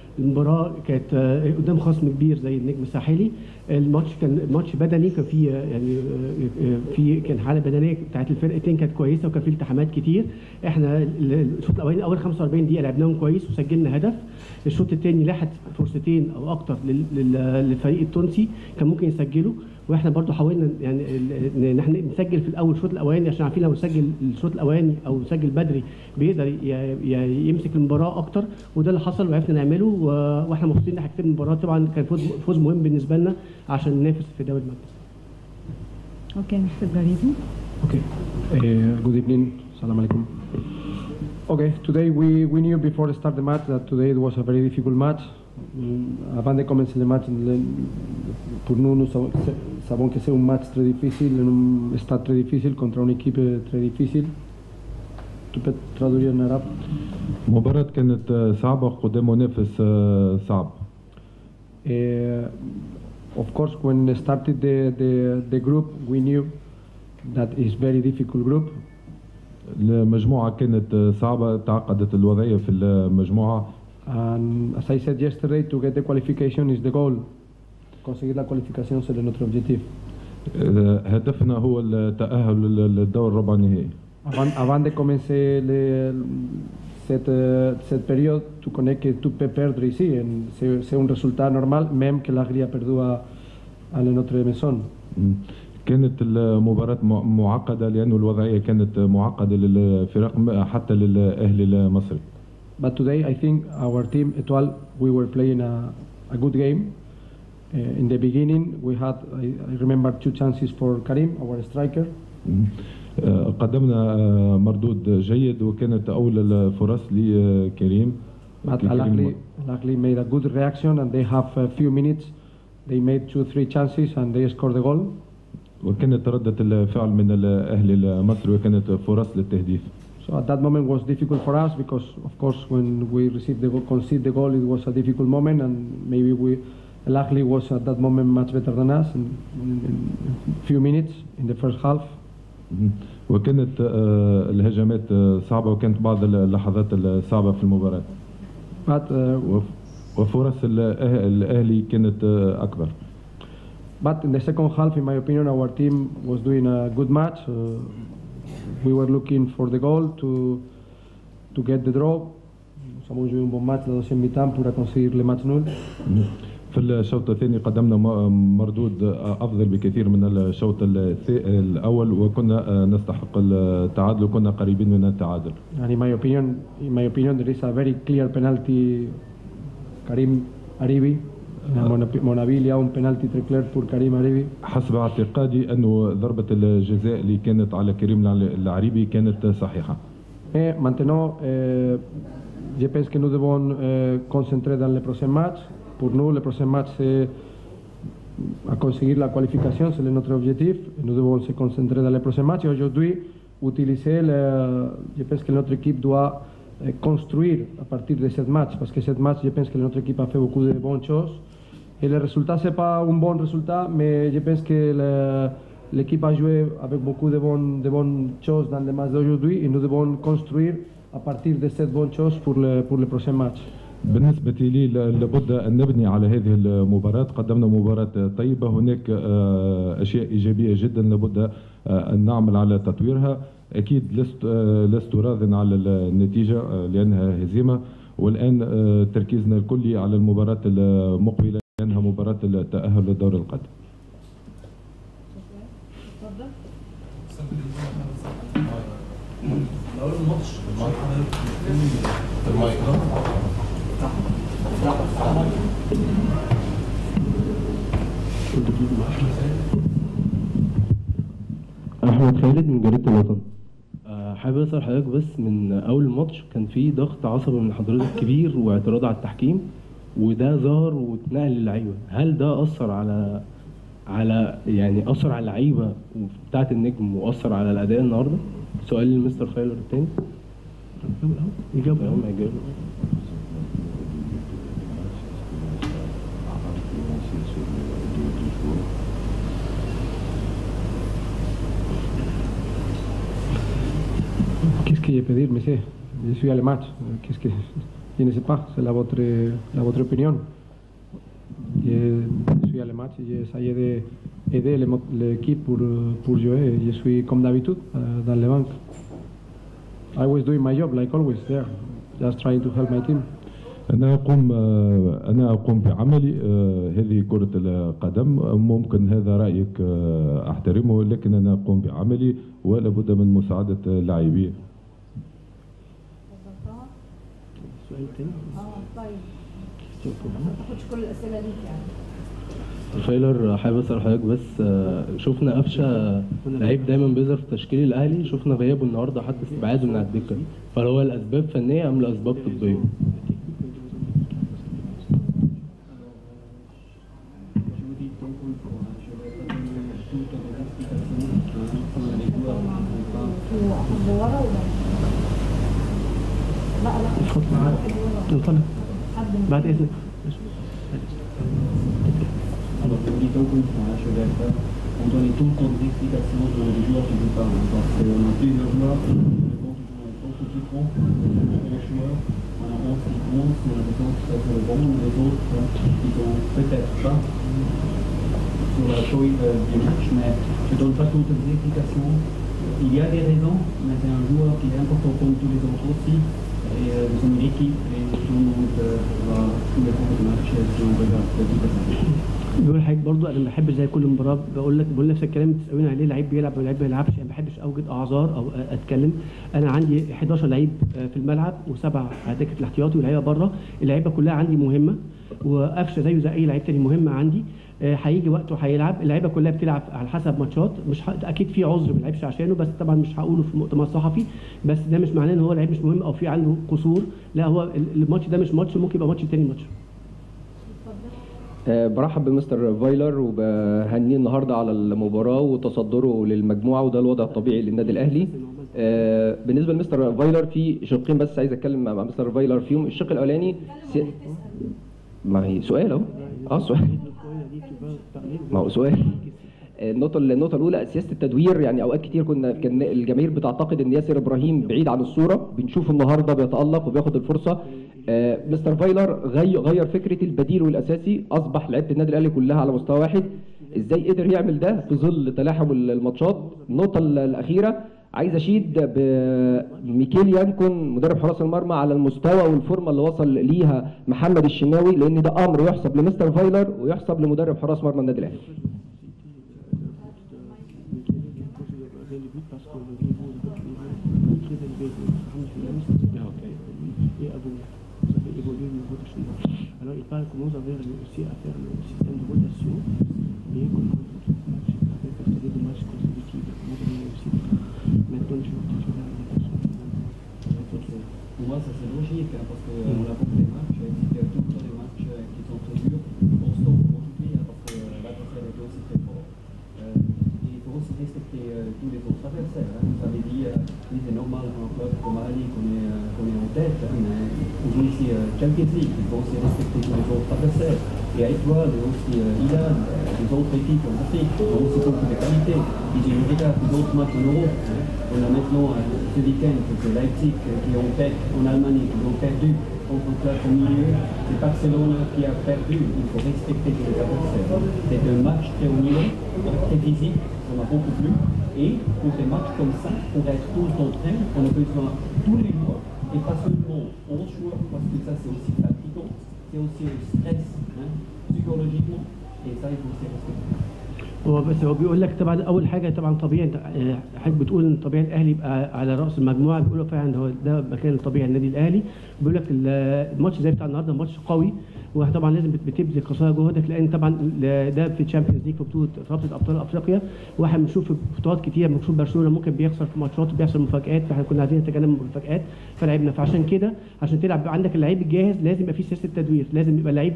المباراه كانت قدام خصم كبير زي النجم الساحلي. الماتش كان ماتش بدني، كان فيه يعني كان حاله بدنيه بتاعت الفرقتين كانت كويسه، وكان فيه التحامات كتير. احنا الشوط الاولاني اول 45 دقيقه لعبناهم كويس وسجلنا هدف. الشوط الثاني لحت فرصتين او اكتر للفريق التونسي كان ممكن يسجلوا، واحنا برضو حاولنا يعني ان احنا نسجل في الاول الشوط الاولاني، عشان عارفين لو سجل الشوط الاولاني او نسجل بدري بيقدر يمسك المباراه اكتر، وده اللي حصل وعرفنا نعمله. واحنا مبسوطين ان احنا كسبنا المباراه. طبعا كان فوز مهم بالنسبه لنا عشان ننافس في دوري المجلس. اوكي مستر جاريدو. اوكي جود ايفنينج، السلام عليكم. Okay, today we knew before the start of the match that today it was a very difficult match. Avant de commencer le match, pour nous, nous savons que c'est un match très difficile, un stade très difficile contre une équipe très difficile. Tu peux traduire en arabe? مباراة كانت صعبة قدام منافس صعب. Of course, when we started the group, we knew that it's very difficult group. المجموعة كانت صعبة، تعقدت الوضعية في المجموعة. And as I said yesterday, to get the qualification is the goal. conseguir la cualificación será nuestro objetivo. هدفنا هو التأهل للدور الربع النهائي. Avant de commencer cette période, tu connais que tu peux perdre ici. C'est un résultat normal, même que l'Algérie a perdu à notre maison. كانت المباراة معقدة لأن الوضعية كانت معقدة للفرق حتى للأهلي المصري. But today I think our team, Etoile, we were playing a good game. In the beginning we had, I remember, two chances for Karim, our striker. قدمنا مردود جيد وكانت أول الفرص لكريم. But Al-Ahli made a good reaction and they have a few minutes. They made 2-3 chances and they scored the goal. وكانت ردة الفعل من الأهلي المصري وكانت فرص للتهديف. So at that moment was difficult for us because of course when we received the goal, conceded the goal, it was a difficult moment and maybe we, Al-Ahli was at that moment much better than us in few minutes in the first half. وكانت الهجمات صعبة وكانت بعض اللحظات الصعبة في المباراة. But وفرص الأهلي كانت أكبر. But in the second half, in my opinion, our team was doing a good match. We were looking for the goal to get the draw. Nous avons joué un bon match la deuxième mi-temps pour conseguir le match nul. في الشوط الثاني قدمنا مردود أفضل بكثير من الشوط الأول وكنا نستحق التعادل وكنا قريبين من التعادل. And in my opinion, there is a very clear penalty. Karim Aribi. مونابيليا وبنالتي تريكلير فور كريم العريبي. حسب اعتقادي انه ضربه الجزاء اللي كانت على كريم العريبي كانت صحيحه. Maintenant, je pense que nous devons concentrer dans le prochain match. Pour nous, le prochain match c'est à conseguir la qualification, c'est notre objectif. Nous devons se concentrer dans le prochain match et aujourd'hui utiliser je pense que notre équipe doit construire à partir de cette match parce que cette match, je pense que notre équipe a fait beaucoup de bonnes choses. Et le résultat, ce n'est pas un bon résultat, mais je pense que l'équipe a joué avec beaucoup de bonnes choses dans le match d'aujourd'hui et nous devons construire à partir de cette bonne chose pour le prochain match. بالنسبة لي لابد أن نبني على هذه المباراة. قدمنا مباراة طيبة، هناك أشياء إيجابية جدا لابد أن نعمل على تطويرها. أكيد لست راضٍ على النتيجة لأنها هزيمة، والآن تركيزنا الكلي على المباراة المقبلة لأنها مباراة التأهل للدور القادم. أحمد خالد من جريدة الوطن. حابب اسال حضرتك بس من اول الماتش كان في ضغط عصبي من حضرتك كبير واعتراض على التحكيم وده ظهر واتنقل للعيبه، هل ده اثر على يعني اثر على اللعيبه بتاعه النجم واثر على الاداء النهارده؟ سؤال لمستر فايلر الثاني. اجابه Qu'est-ce que je peux dire, monsieur? Je suis à le match. Qu'est-ce que je ne sais pas. C'est la votre opinion. Je suis à le match. J'essaie d'aider l'équipe pour jouer. Je suis comme d'habitude dans le banc. I was doing my job like always there, just trying to help my team. أنا أقوم بعملي. هذه كرة القدم، ممكن هذا رأيك أحترمه، لكن أنا أقوم بعملي ولا بد من مساعدة اللاعبين. سؤال تاني؟ طيب. ما تاخدش كل الأسئلة ليك يعني. فايلر، حابب أسأل حضرتك بس شفنا قفشة لعيب دايما بيظهر في تشكيل الأهلي، شفنا غيابه النهارده حتى استبعاده من على الدكة، فهل هو الأسباب فنية أم الأسباب طبية؟ بعد اذنك. sur bien match, mais je ne donne pas toutes les explications. Il y a des raisons, mais c'est un joueur qui est important comme tous les autres aussi. Et nous sommes une équipe et tout le monde va tous les autres matchs si on regarde tout le match. بقول لحضرتك برضه انا ما بحبش زي كل مباراه بقول نفس الكلام اللي اتسالنا عليه، لعيب بيلعب ولا لعيب ما يلعبش، انا ما بحبش اوجد اعذار او اتكلم. انا عندي 11 لعيب في الملعب وسبع على دكه الاحتياطي ولاعيبه بره، اللعيبه كلها عندي مهمه وقفشه زيه زي اي لعيب تاني مهمه عندي، هيجي وقته هيلعب، اللعيبه كلها بتلعب على حسب ماتشات، مش اكيد في عذر ما لعبش عشانه، بس طبعا مش هقوله في المؤتمر الصحفي، بس ده مش معناه ان هو لعيب مش مهم او في عنده قصور، لا هو الماتش ده مش ماتش، ممكن يبقى ماتش تاني ماتش. برحب بمستر فايلر وبهنيه النهارده على المباراه وتصدره للمجموعه، وده الوضع الطبيعي للنادي الاهلي. بالنسبه لمستر فايلر في شقين بس عايز اتكلم مع مستر فايلر فيهم. الشق الاولاني معي سؤال اهو، سؤال، ما هو سؤال. النقطه الاولى سياسه التدوير، يعني اوقات كتير كان الجماهير بتعتقد ان ياسر ابراهيم بعيد عن الصوره، بنشوفه النهارده بيتالق وبياخد الفرصه. مستر فايلر غير فكره البديل والاساسي، اصبح لعيبه النادي الاهلي كلها على مستوى واحد. ازاي قدر يعمل ده في ظل تلاحم الماتشات؟ النقطه الاخيره عايز اشيد بميكيل يانكون مدرب حراس المرمى على المستوى والفورمه اللي وصل ليها محمد الشناوي، لان ده امر يحسب لمستر فايلر ويحسب لمدرب حراس مرمى النادي الاهلي. Pour moi, ça c'est logique, hein, parce qu'on l'a compris les matchs, c'est que tout le temps les matchs qui sont très durs, on se tombe aujourd'hui, hein, parce que l'adversaire est aussi très fort. Il faut aussi respecter tous les autres adversaires. Hein. Vous avez dit, c'est normal en club comme Ali qu'on est en tête, hein, mais on joue ici Champions League, il faut aussi respecter tous les autres adversaires. Et à Étoile, et aussi Ilan, les autres équipes en Afrique, ont aussi beaucoup de qualité. Ils ont déjà d'autres matchs en Europe. Hein. On a maintenant ce week-end, c'est Leipzig qui ont perdu en Allemagne, qui ont perdu contre club au milieu. C'est Barcelone qui a perdu, il faut respecter les adversaires. C'est un match très unique, très physique, on a beaucoup plus. Et pour des matchs comme ça, pour être tous en train, on a besoin tous les joueurs. Et pas seulement 11 joueurs, parce que ça c'est aussi fatigant, c'est aussi le stress. psychologiquement et ça il faut aussi respecter. هو بس هو بيقول لك طبعا اول حاجه طبعا طبيعي انت حضرتك بتقول ان طبيعي الاهلي يبقى على راس المجموعه، بيقولوا فعلا هو ده مكان طبيعي النادي الاهلي. بيقول لك الماتش زي بتاع النهارده ماتش قوي، وطبعا لازم بتبذل قصارى جهدك، لان طبعا ده في تشامبيونز ليج في بطوله رابطه ابطال افريقيا، واحنا بنشوف بطولات كتير بنشوف برشلونه ممكن بيخسر في ماتشات وبيحصل مفاجآت، فاحنا كنا عايزين نتجنب المفاجآت فلعبنا. فعشان كده عشان تلعب عندك اللعيب الجاهز لازم يبقى في سياسه تدوير، لازم يبقى اللعيب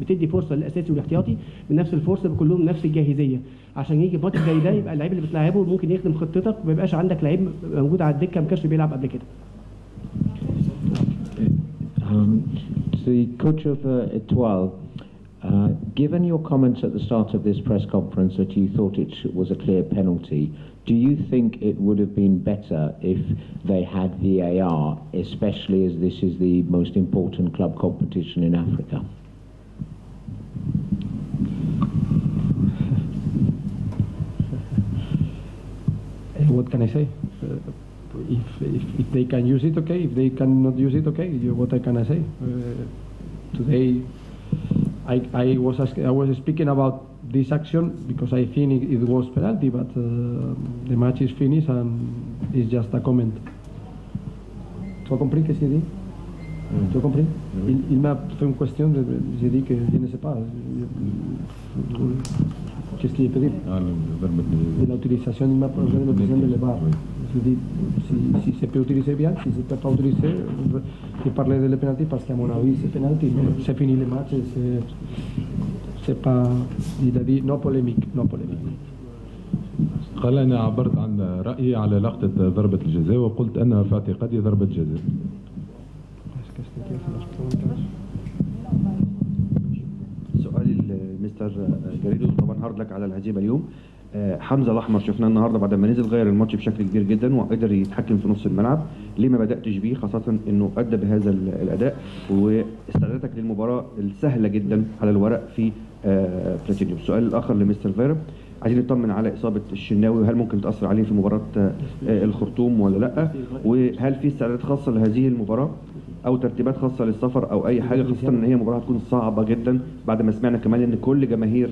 بتدي فرصه للاساسي والاحتياطي بنفس الفرصه، بكلهم نفس الجاهزيه، عشان يجي ماتش زي ده يبقى اللعيب اللي بتلعبه ممكن يخدم خطتك، ما يبقاش عندك لعيب موجود على الدكه ما كانش بيلعب قبل كده. The coach of Etoile, given your comments at the start of this press conference that you thought it was a clear penalty, do you think it would have been better if they had VAR, especially as this is the most important club competition in Africa? What can I say? If they can use it, okay. If they cannot use it, okay. What can I say? Today, I was speaking about this action because I think it was penalty, but the match is finished and it's just a comment. ¿Tú comprendes qué se dice? ¿Tú comprendes? Il m'a fait une question, j'ai dit que je ne sais pas. ¿Qué es que pedir? De la utilización, il m'a propuesto la utilización de levar. Si se peut utiliser bien, si se peut pas utiliser, je parlais de le penalty parce qu'à mon avis c'est penalty, c'est fini le match, c'est pas, il a dit non polémique, non polémique. قال أنا عبرت عن رأيي على لقطة ضربة الجزاء وقلت أنها في اعتقادي ضربة جزاء. سؤالي لمستر جاريدو، طبعا هارد لك على الهزيمة اليوم. حمزه الاحمر شفناه النهارده بعد ما نزل غير الماتش بشكل كبير جدا وقدر يتحكم في نص الملعب، ليه ما بداتش بيه خاصه انه ادى بهذا الاداء واستعدادك للمباراه السهله جدا على الورق في بلاتينيوم. السؤال الاخر لمستر فيرا، عايزين نطمن على اصابه الشناوي، هل ممكن تاثر عليه في مباراه الخرطوم ولا لا؟ وهل في استعدادات خاصه لهذه المباراه او ترتيبات خاصه للسفر او اي حاجه، خاصه ان هي مباراه هتكون صعبه جدا بعد ما سمعنا كمان ان كل جماهير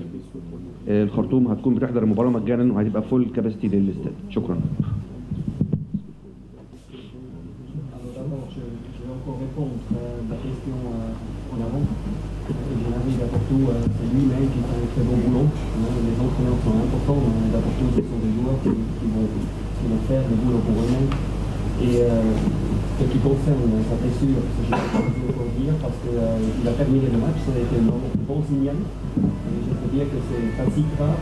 الخرطوم هتكون بتحضر المباراه مجانا وهتبقى فول كاباسيتي للاستاد. شكرا. C'est lui même qui fait un très bon boulot. Les autres sont importants, mais d'abord tous ce sont des joueurs qui vont faire le boulot pour eux-mêmes. Et ce qui concerne sa blessure, je ne peux pas dire parce qu'il a terminé le match, ça a été un bon signal. Je peux dire que c'est pas si grave.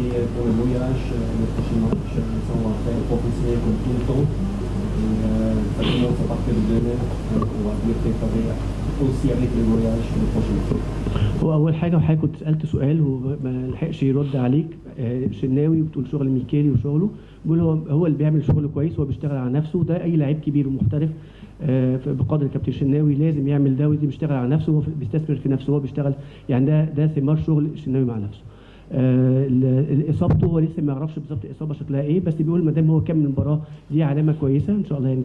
Et pour le voyage, le prochain match, ça on va faire professionnel comme tout le temps. Et ça commence à partir de demain, on va mieux préparer aussi avec le voyage le prochain match. هو أول حاجة وحضرتك كنت سألت سؤال وما لحقش يرد عليك. الشناوي بتقول شغل ميكيلي وشغله، بيقول هو اللي بيعمل شغله كويس، هو بيشتغل على نفسه. ده أي لاعب كبير ومحترف بقدر الكابتن الشناوي لازم يعمل ده، ولازم يشتغل على نفسه، هو بيستثمر في نفسه، هو بيشتغل يعني ده ثمار شغل الشناوي مع نفسه. اصابته هو لسه ما يعرفش بالظبط الاصابه شكلها ايه، بس بيقول ما دام هو كمل المباراه دي علامه كويسه ان شاء الله،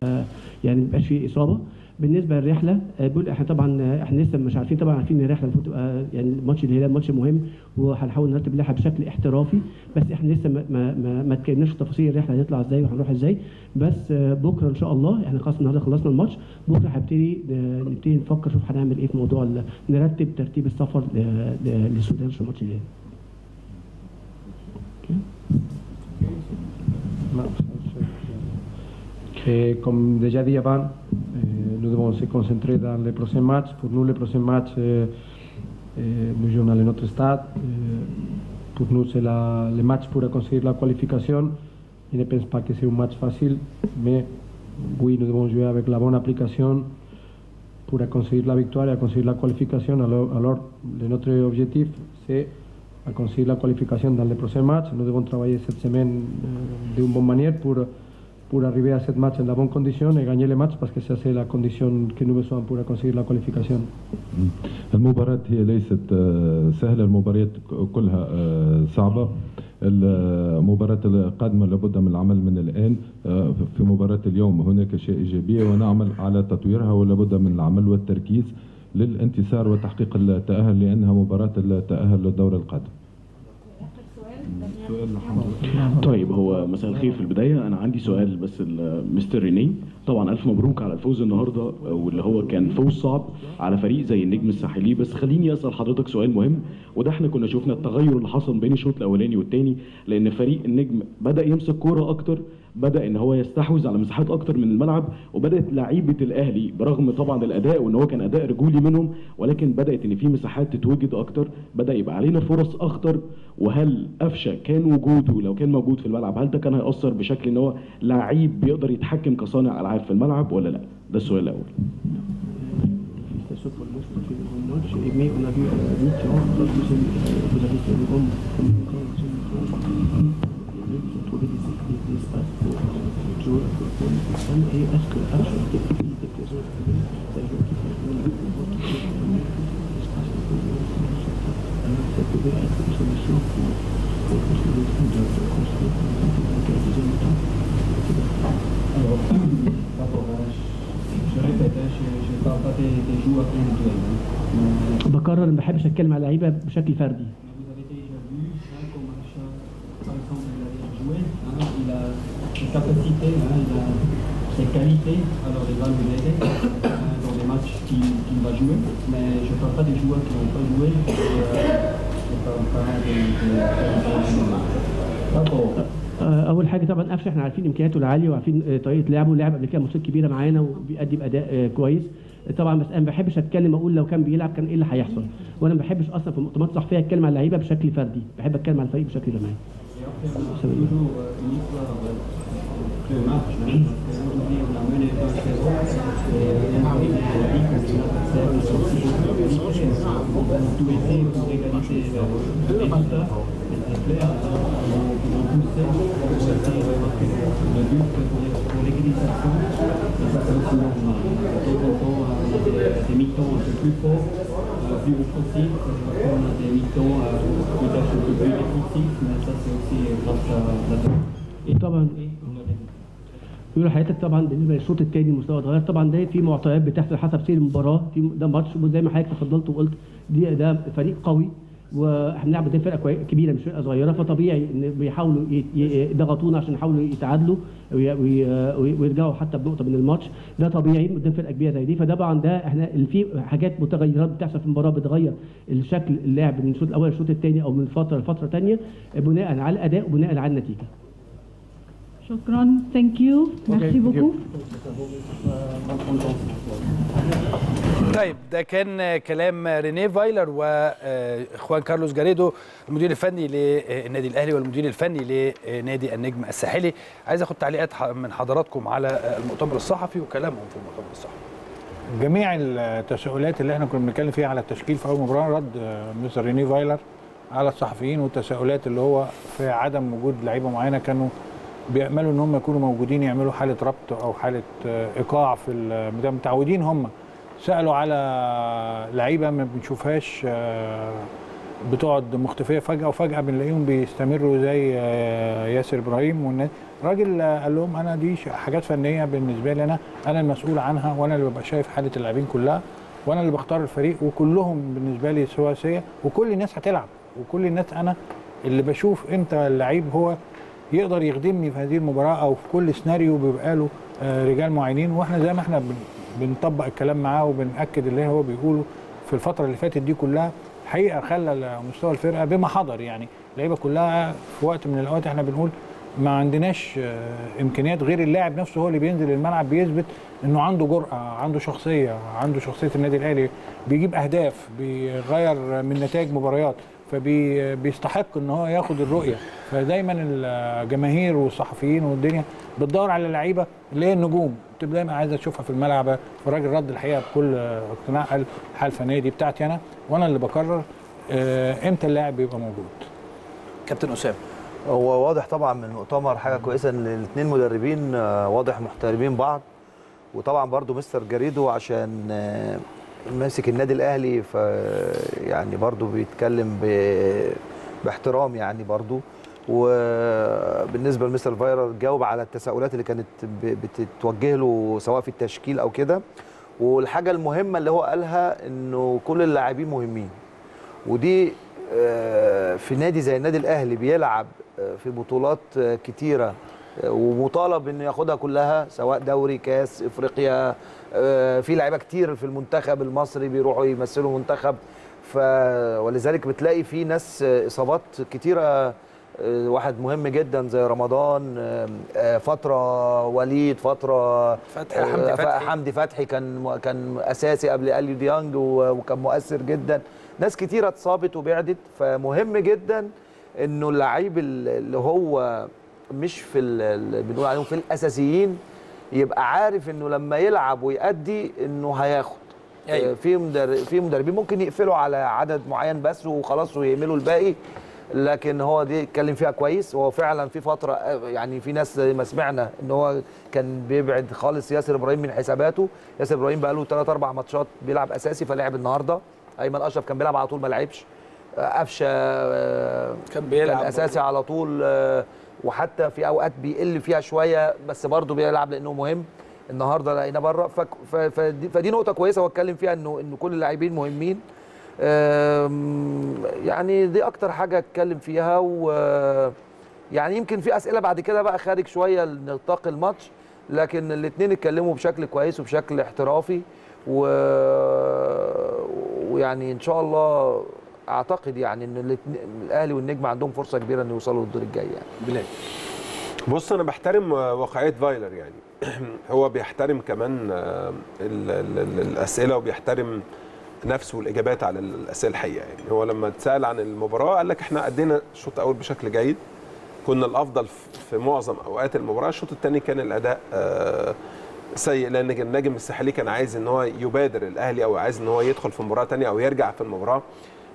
يعني ما يبقاش فيه اصابه. بالنسبه للرحله بيقول احنا طبعا احنا لسه مش عارفين، طبعا عارفين ان الرحله المفروض تبقى يعني ماتش الهلال ماتش مهم وهنحاول نرتب لها بشكل احترافي، بس احنا لسه ما اتكلمناش في تفاصيل الرحله هتطلع ازاي وهنروح ازاي. بس بكره ان شاء الله احنا خلاص النهارده خلصنا الماتش، بكره نبتدي نفكر شوف هنعمل ايه في موضوع نرتب ترتيب السفر للسودان في ماتش الهلال. Comme déjà dit avant, nous devons se concentrer dans les prochains matchs. Pour nous, les prochains matchs, nous jouons dans notre stade. Pour nous, c'est le match pour conseguir la qualification. Je ne pense pas que c'est un match facile, mais oui, nous devons jouer avec la bonne application pour conseguir la victoire et conseguir la qualification. Alors, notre objectif, c'est à conseguir la qualification dans les prochains matchs. Nous devons travailler cette semaine d'une bonne manière pour arriver à cette match en la bonne condition et gagner les matchs parce que ça c'est la condition que nous besoin pour conseguir la qualification. المباراة هي ليست سهلة، المباريات كلها صعبة. المباراة القادمة لابد من العمل من الآن. في مباراة اليوم هناك شيء إيجابية ونعمل على تطويرها، ولابد من العمل والتركيز للانتصار وتحقيق التأهل لأنها مباراة التأهل للدور القادم. طيب هو مساء الخير. في البداية أنا عندي سؤال بس لمستر رينيه، طبعا ألف مبروك على الفوز النهاردة واللي هو كان فوز صعب على فريق زي النجم الساحلي، بس خليني أسأل حضرتك سؤال مهم، وده احنا كنا شفنا التغير اللي حصل بين الشوط الأولاني والتاني، لأن فريق النجم بدأ يمسك كورة أكتر، بدأ ان هو يستحوذ على مساحات اكتر من الملعب، وبدأت لعيبة الاهلي برغم طبعا الاداء وان هو كان اداء رجولي منهم، ولكن بدأت ان في مساحات تتوجد اكتر، بدأ يبقى علينا فرص اخطر. وهل قفشه كان وجوده لو كان موجود في الملعب هل ده كان هيأثر بشكل ان هو لعيب بيقدر يتحكم كصانع العاب في الملعب ولا لا؟ ده السؤال الاول. Alors, d'abord, je répète, je ne parle pas des joueurs individuels. بكرر ما بحبش اتكلم على لعيبه بشكل فردي. Capacité, ses qualités, alors il va nous aider dans les matchs qu'il va jouer, mais je ne parle pas des joueurs qui n'ont pas joué, je parle pas des D'accord. اول حاجه طبعا قفشه احنا عارفين امكانياته العاليه وعارفين طريقه لعبه، لعب قبل كده ماتشات كبيره معانا وبيقدم اداء كويس طبعا، بس انا ما بحبش اتكلم اقول لو كان بيلعب كان ايه اللي هيحصل، وانا ما بحبش اصلا في مؤتمرات صحفيه اتكلم على اللعيبه بشكل فردي، بحب اتكلم على الفريق بشكل جماعي. Le match, parce qu'on a mené 1-0 et on arrive à la vie parce que l'adversaire est sorti de l'égalité, on va tout essayer pour égaliser le résultat, c'est clair, on poussait pour essayer de marquer le but pour l'égalisation, et ça c'est aussi normal. De temps en temps, on a des mi-temps un peu plus forts. vu beaucoup aussi. On a des mi-temps qui tâchent un peu plus défensifs, mais ça c'est aussi grâce à la et طبعا بيقولوا حياتك طبعا بالنسبه للشوط الثاني المستوى اتغير طبعا. ده في معطيات بتحصل حسب سير المباراه، في ده ماتش زي ما حضرتك تفضلت وقلت ده فريق قوي واحنا بنلعب ضد فرقه كبيره مش فرقه صغيره، فطبيعي ان بيحاولوا يضغطونا عشان يحاولوا يتعادلوا ويرجعوا حتى بنقطه من الماتش، ده طبيعي قدام فرقه كبيره زي دي. فطبعا ده احنا في حاجات متغيرات بتحصل في المباراه بتغير الشكل اللعب من الشوط الاول للشوط الثاني او من فتره لفتره ثانيه بناء على الاداء وبناء على النتيجه. شكرا، ثانك يو، ميرسي بوكو. طيب ده كان كلام رينيه فايلر وخوان كارلوس جاريدو المدير الفني للنادي الاهلي والمدير الفني لنادي النجم الساحلي. عايز اخد تعليقات من حضراتكم على المؤتمر الصحفي وكلامهم في المؤتمر الصحفي. جميع التساؤلات اللي احنا كنا بنتكلم فيها على التشكيل في اول مباراه رد مستر رينيه فايلر على الصحفيين، والتساؤلات اللي هو في عدم وجود لعيبه معينه كانوا بيأملوا ان هم يكونوا موجودين يعملوا حاله ربط او حاله ايقاع في متعودين. هم سالوا على لعيبه ما بنشوفهاش بتقعد مختفيه فجاه وفجاه بنلاقيهم بيستمروا زي ياسر ابراهيم والناس. الراجل قال لهم انا دي حاجات فنيه بالنسبه لي، انا المسؤول عنها وانا اللي ببقى شايف حاله اللاعبين كلها وانا اللي بختار الفريق وكلهم بالنسبه لي ثلاثيه وكل الناس هتلعب وكل الناس انا اللي بشوف امتى اللعيب هو يقدر يخدمني في هذه المباراه او في كل سيناريو بيبقى له رجال معينين. واحنا زي ما احنا بنطبق الكلام معاه وبنأكد اللي هو بيقوله في الفتره اللي فاتت دي كلها حقيقه خلى مستوى الفرقه بما حضر، يعني اللعيبه كلها في وقت من الاوقات احنا بنقول ما عندناش امكانيات غير اللاعب نفسه هو اللي بينزل الملعب بيثبت انه عنده جرأه، عنده شخصيه، عنده شخصيه النادي الاهلي، بيجيب اهداف، بيغير من نتائج مباريات، فبيستحق ان هو ياخد الرؤيه. فدايما الجماهير والصحفيين والدنيا بتدور على لعيبه اللي هي النجوم، بتبقى دايما عايزه تشوفها في الملعب. فالراجل رد الحقيقه بكل اقتناع، قال الحاله الفنيه دي بتاعتي انا وانا اللي بقرر امتى اللاعب بيبقى موجود. كابتن اسامه، هو واضح طبعا من المؤتمر حاجه كويسه ان الاثنين مدربين واضح محترمين بعض، وطبعا برده مستر جاريدو عشان ماسك النادي الاهلي ف يعني برضو بيتكلم باحترام يعني برضو. وبالنسبه لمستر فايلر جاوب على التساؤلات اللي كانت بتتوجه له سواء في التشكيل او كده. والحاجه المهمه اللي هو قالها انه كل اللاعبين مهمين، ودي في نادي زي النادي الاهلي بيلعب في بطولات كتيره ومطالب انه ياخدها كلها سواء دوري كاس افريقيا، في لعيبه كتير في المنتخب المصري بيروحوا يمثلوا منتخب، ولذلك بتلاقي في ناس اصابات كتيره، واحد مهم جدا زي رمضان، فتره وليد، فتره حمدي فتحي كان اساسي قبل أليو ديانغ وكان مؤثر جدا، ناس كتيره اتصابت وبعدت. فمهم جدا انه اللعيب اللي هو مش في اللي بنقول عليهم في الاساسيين يبقى عارف انه لما يلعب ويأدي انه هياخد. أيوة. في مدربين ممكن يقفلوا على عدد معين بس وخلاص ويعملوا الباقي، لكن هو دي اتكلم فيها كويس. هو فعلا في فتره يعني في ناس ما سمعنا ان هو كان بيبعد خالص ياسر ابراهيم من حساباته. ياسر ابراهيم بقى له 3-4 ماتشات بيلعب اساسي فلعب النهارده. ايمن اشرف كان بيلعب على طول ما لعبش. قفشه كان بيلعب كان اساسي على طول، وحتى في اوقات بيقل فيها شويه بس برضه بيلعب لانه مهم. النهارده لقينا بره، فدي نقطه كويسه هو اتكلم فيها انه كل اللاعبين مهمين. يعني دي اكتر حاجه اتكلم فيها. ويعني يمكن في اسئله بعد كده بقى خارج شويه نطاق الماتش، لكن الاثنين اتكلموا بشكل كويس وبشكل احترافي، ويعني ان شاء الله اعتقد يعني ان الاهلي والنجم عندهم فرصه كبيره انه يوصلوا للدور الجاي. يعني بلاد بص انا بحترم واقعيه فايلر، يعني هو بيحترم كمان الاسئله وبيحترم نفسه والاجابات على الاسئله الحقيقه. يعني هو لما اتسال عن المباراه قال لك احنا ادينا الشوط الاول بشكل جيد، كنا الافضل في معظم اوقات المباراه. الشوط الثاني كان الاداء سيء لان النجم الساحلي كان عايز ان هو يبادر الاهلي او عايز ان هو يدخل في مباراه ثانيه او يرجع في المباراه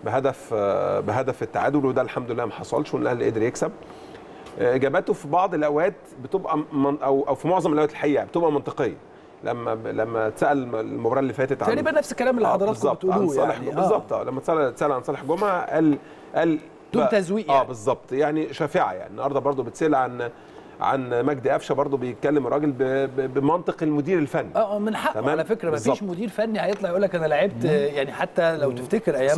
بهدف التعادل، وده الحمد لله ما حصلش والاهلي قدر يكسب. اجاباته في بعض الاوقات بتبقى او في معظم الاوقات الحقيقه بتبقى منطقيه، لما اتسال المباراه اللي فاتت عن تقريبا نفس الكلام اللي حضراتكم بتقولوه يعني بالظبط. لما اتسال عن صالح جمعه قال دون تزويق يعني. بالظبط يعني شافعه يعني. النهارده برضه بتسال عن مجدي قفشه برضه بيتكلم الراجل بمنطق المدير الفني. من حقه على فكره، ما فيش مدير فني هيطلع يقول لك انا لعبت يعني. حتى لو تفتكر ايام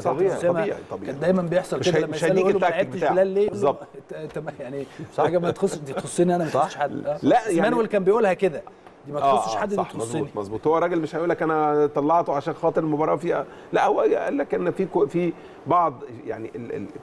طبيعي كان دايما بيحصل كده لما يسالوا ما لعبتش بلال ليه بالظبط يعني حاجه ما تخصش، دي تخصني انا ما تخصش حد. لا يعني مانويل كان بيقولها كده، دي ما تخصش حد، دي تخصني. مظبوط. هو الراجل مش هيقول لك انا طلعته عشان خاطر المباراه فيها، لا هو قال لك ان في بعض يعني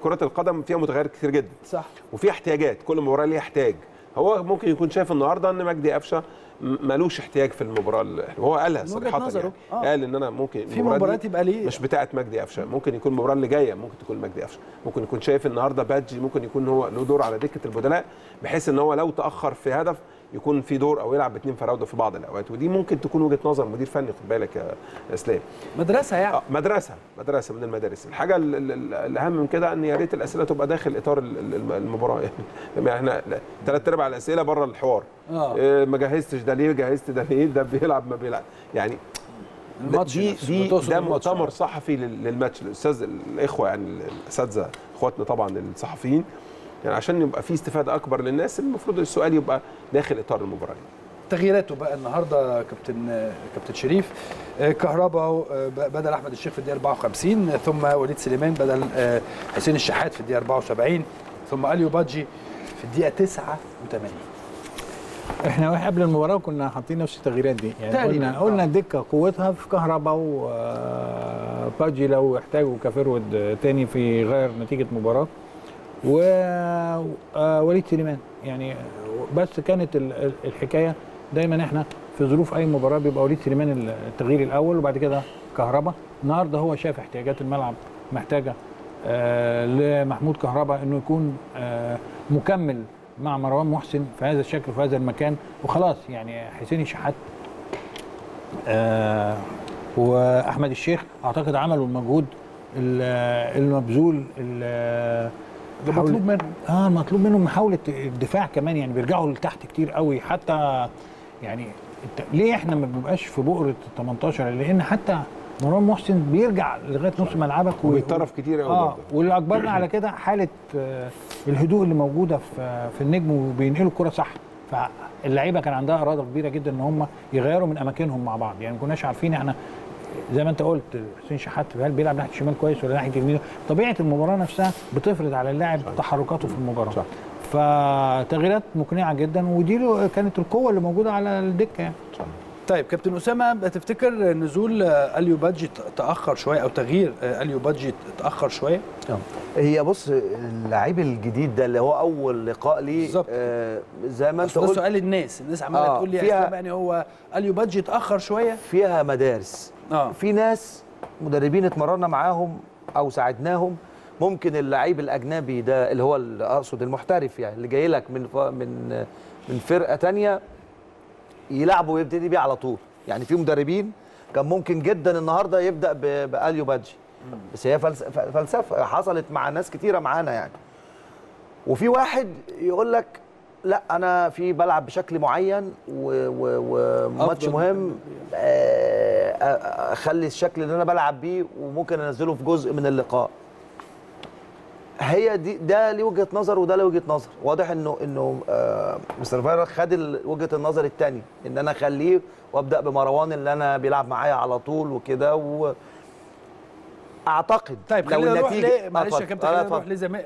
كرة القدم فيها متغيرات كتير جدا، صح، وفي احتياجات، كل مباراه ليها احتياج. هو ممكن يكون شايف النهارده ان مجدي قفشه مالوش احتياج في المباراه، وهو قالها صراحه يعني. قال ان انا ممكن في مباراه يبقى ليه مش بتاعه مجدي قفشه، ممكن يكون المباراه اللي جايه ممكن تكون مجدي قفشه، ممكن يكون شايف النهارده باتجي ممكن يكون هو له دور على دكه البدلاء، بحيث ان هو لو تاخر في هدف يكون في دور او يلعب باثنين فراوده في بعض الاوقات. ودي ممكن تكون وجهه نظر مدير فني، خد بالك يا اسلام، مدرسه يعني. مدرسه من المدارس. الحاجه الاهم من كده ان يا ريت الاسئله تبقى داخل اطار المباراه يعني. احنا ثلاث ارباع الاسئله بره الحوار. ما جهزتش ده ليه، جهزت ده ليه، ده بيلعب ما بيلعب يعني. ده مؤتمر صحفي للماتش. الاستاذ الاخوه يعني الاساتذه اخواتنا طبعا الصحفيين يعني، عشان يبقى في استفاده اكبر للناس المفروض السؤال يبقى داخل اطار المباراه. تغييراته بقى النهارده كابتن شريف، كهربا بدل احمد الشيخ في الدقيقه 54، ثم وليد سليمان بدل حسين الشحات في الدقيقه 74، ثم أليو باتجي في الدقيقه 89. احنا قبل المباراه كنا حاطين نفس التغييرات دي يعني، قلنا الدكه قوتها في كهربا وباتجي لو احتاجوا كفرود تاني في غير نتيجه مباراه، ووليد سليمان يعني. بس كانت الحكايه دايما احنا في ظروف اي مباراه بيبقى وليد سليمان التغيير الاول وبعد كده كهربا. النهارده هو شاف احتياجات الملعب محتاجه لمحمود كهربا انه يكون مكمل مع مروان محسن في هذا الشكل وفي هذا المكان، وخلاص يعني حسين الشحات واحمد الشيخ اعتقد عملوا المجهود المبذول المطلوب منهم. المطلوب منهم محاوله الدفاع كمان يعني، بيرجعوا لتحت كتير قوي. حتى يعني ليه احنا ما بنبقاش في بؤره ال18؟ لان حتى مروان محسن بيرجع لغايه نص ملعبك وبيتطرف كتير قوي. واللي اكبرنا على كده حاله الهدوء اللي موجوده في النجم، وبينقلوا الكره صح. فاللعيبه كان عندها اراده كبيره جدا ان هم يغيروا من اماكنهم مع بعض يعني. ما كناش عارفين احنا زي ما انت قلت حسين شحات هل بيلعب ناحيه الشمال كويس ولا ناحيه اليمين. طبيعه المباراه نفسها بتفرض على اللاعب تحركاته في المباراه. فتغييرات مقنعه جدا، ودي كانت القوه اللي موجوده على الدكه يعني. طيب كابتن اسامه، بتفتكر نزول أليو باتجي تاخر شويه او تغيير أليو باتجي تاخر شويه؟ هي بص، اللعيب الجديد ده اللي هو اول لقاء ليه زي ما انت قلت، سؤال الناس عماله تقول لي يعني هو أليو باتجي تاخر شويه. فيها مدارس. في ناس مدربين اتمرنا معاهم او ساعدناهم، ممكن اللعيب الاجنبي ده اللي هو اقصد المحترف يعني، اللي جاي لك من فرقه ثانيه يلعبه ويبتدي بيه على طول يعني. في مدربين كان ممكن جدا النهارده يبدا بأليو باتجي، بس هي فلسفه حصلت مع ناس كتيره معانا يعني. وفي واحد يقول لك لا انا في بلعب بشكل معين وماتش مهم اخلي الشكل اللي انا بلعب بيه وممكن انزله في جزء من اللقاء. هي دي ده ليه وجهه نظر وده ليه وجهه نظر. واضح انه مستر فايلر خد وجهه النظر الثانيه، ان انا اخليه وابدا بمروان اللي انا بيلعب معايا على طول وكده اعتقد. طيب لو النتيجه معلش يا كابتن، نروح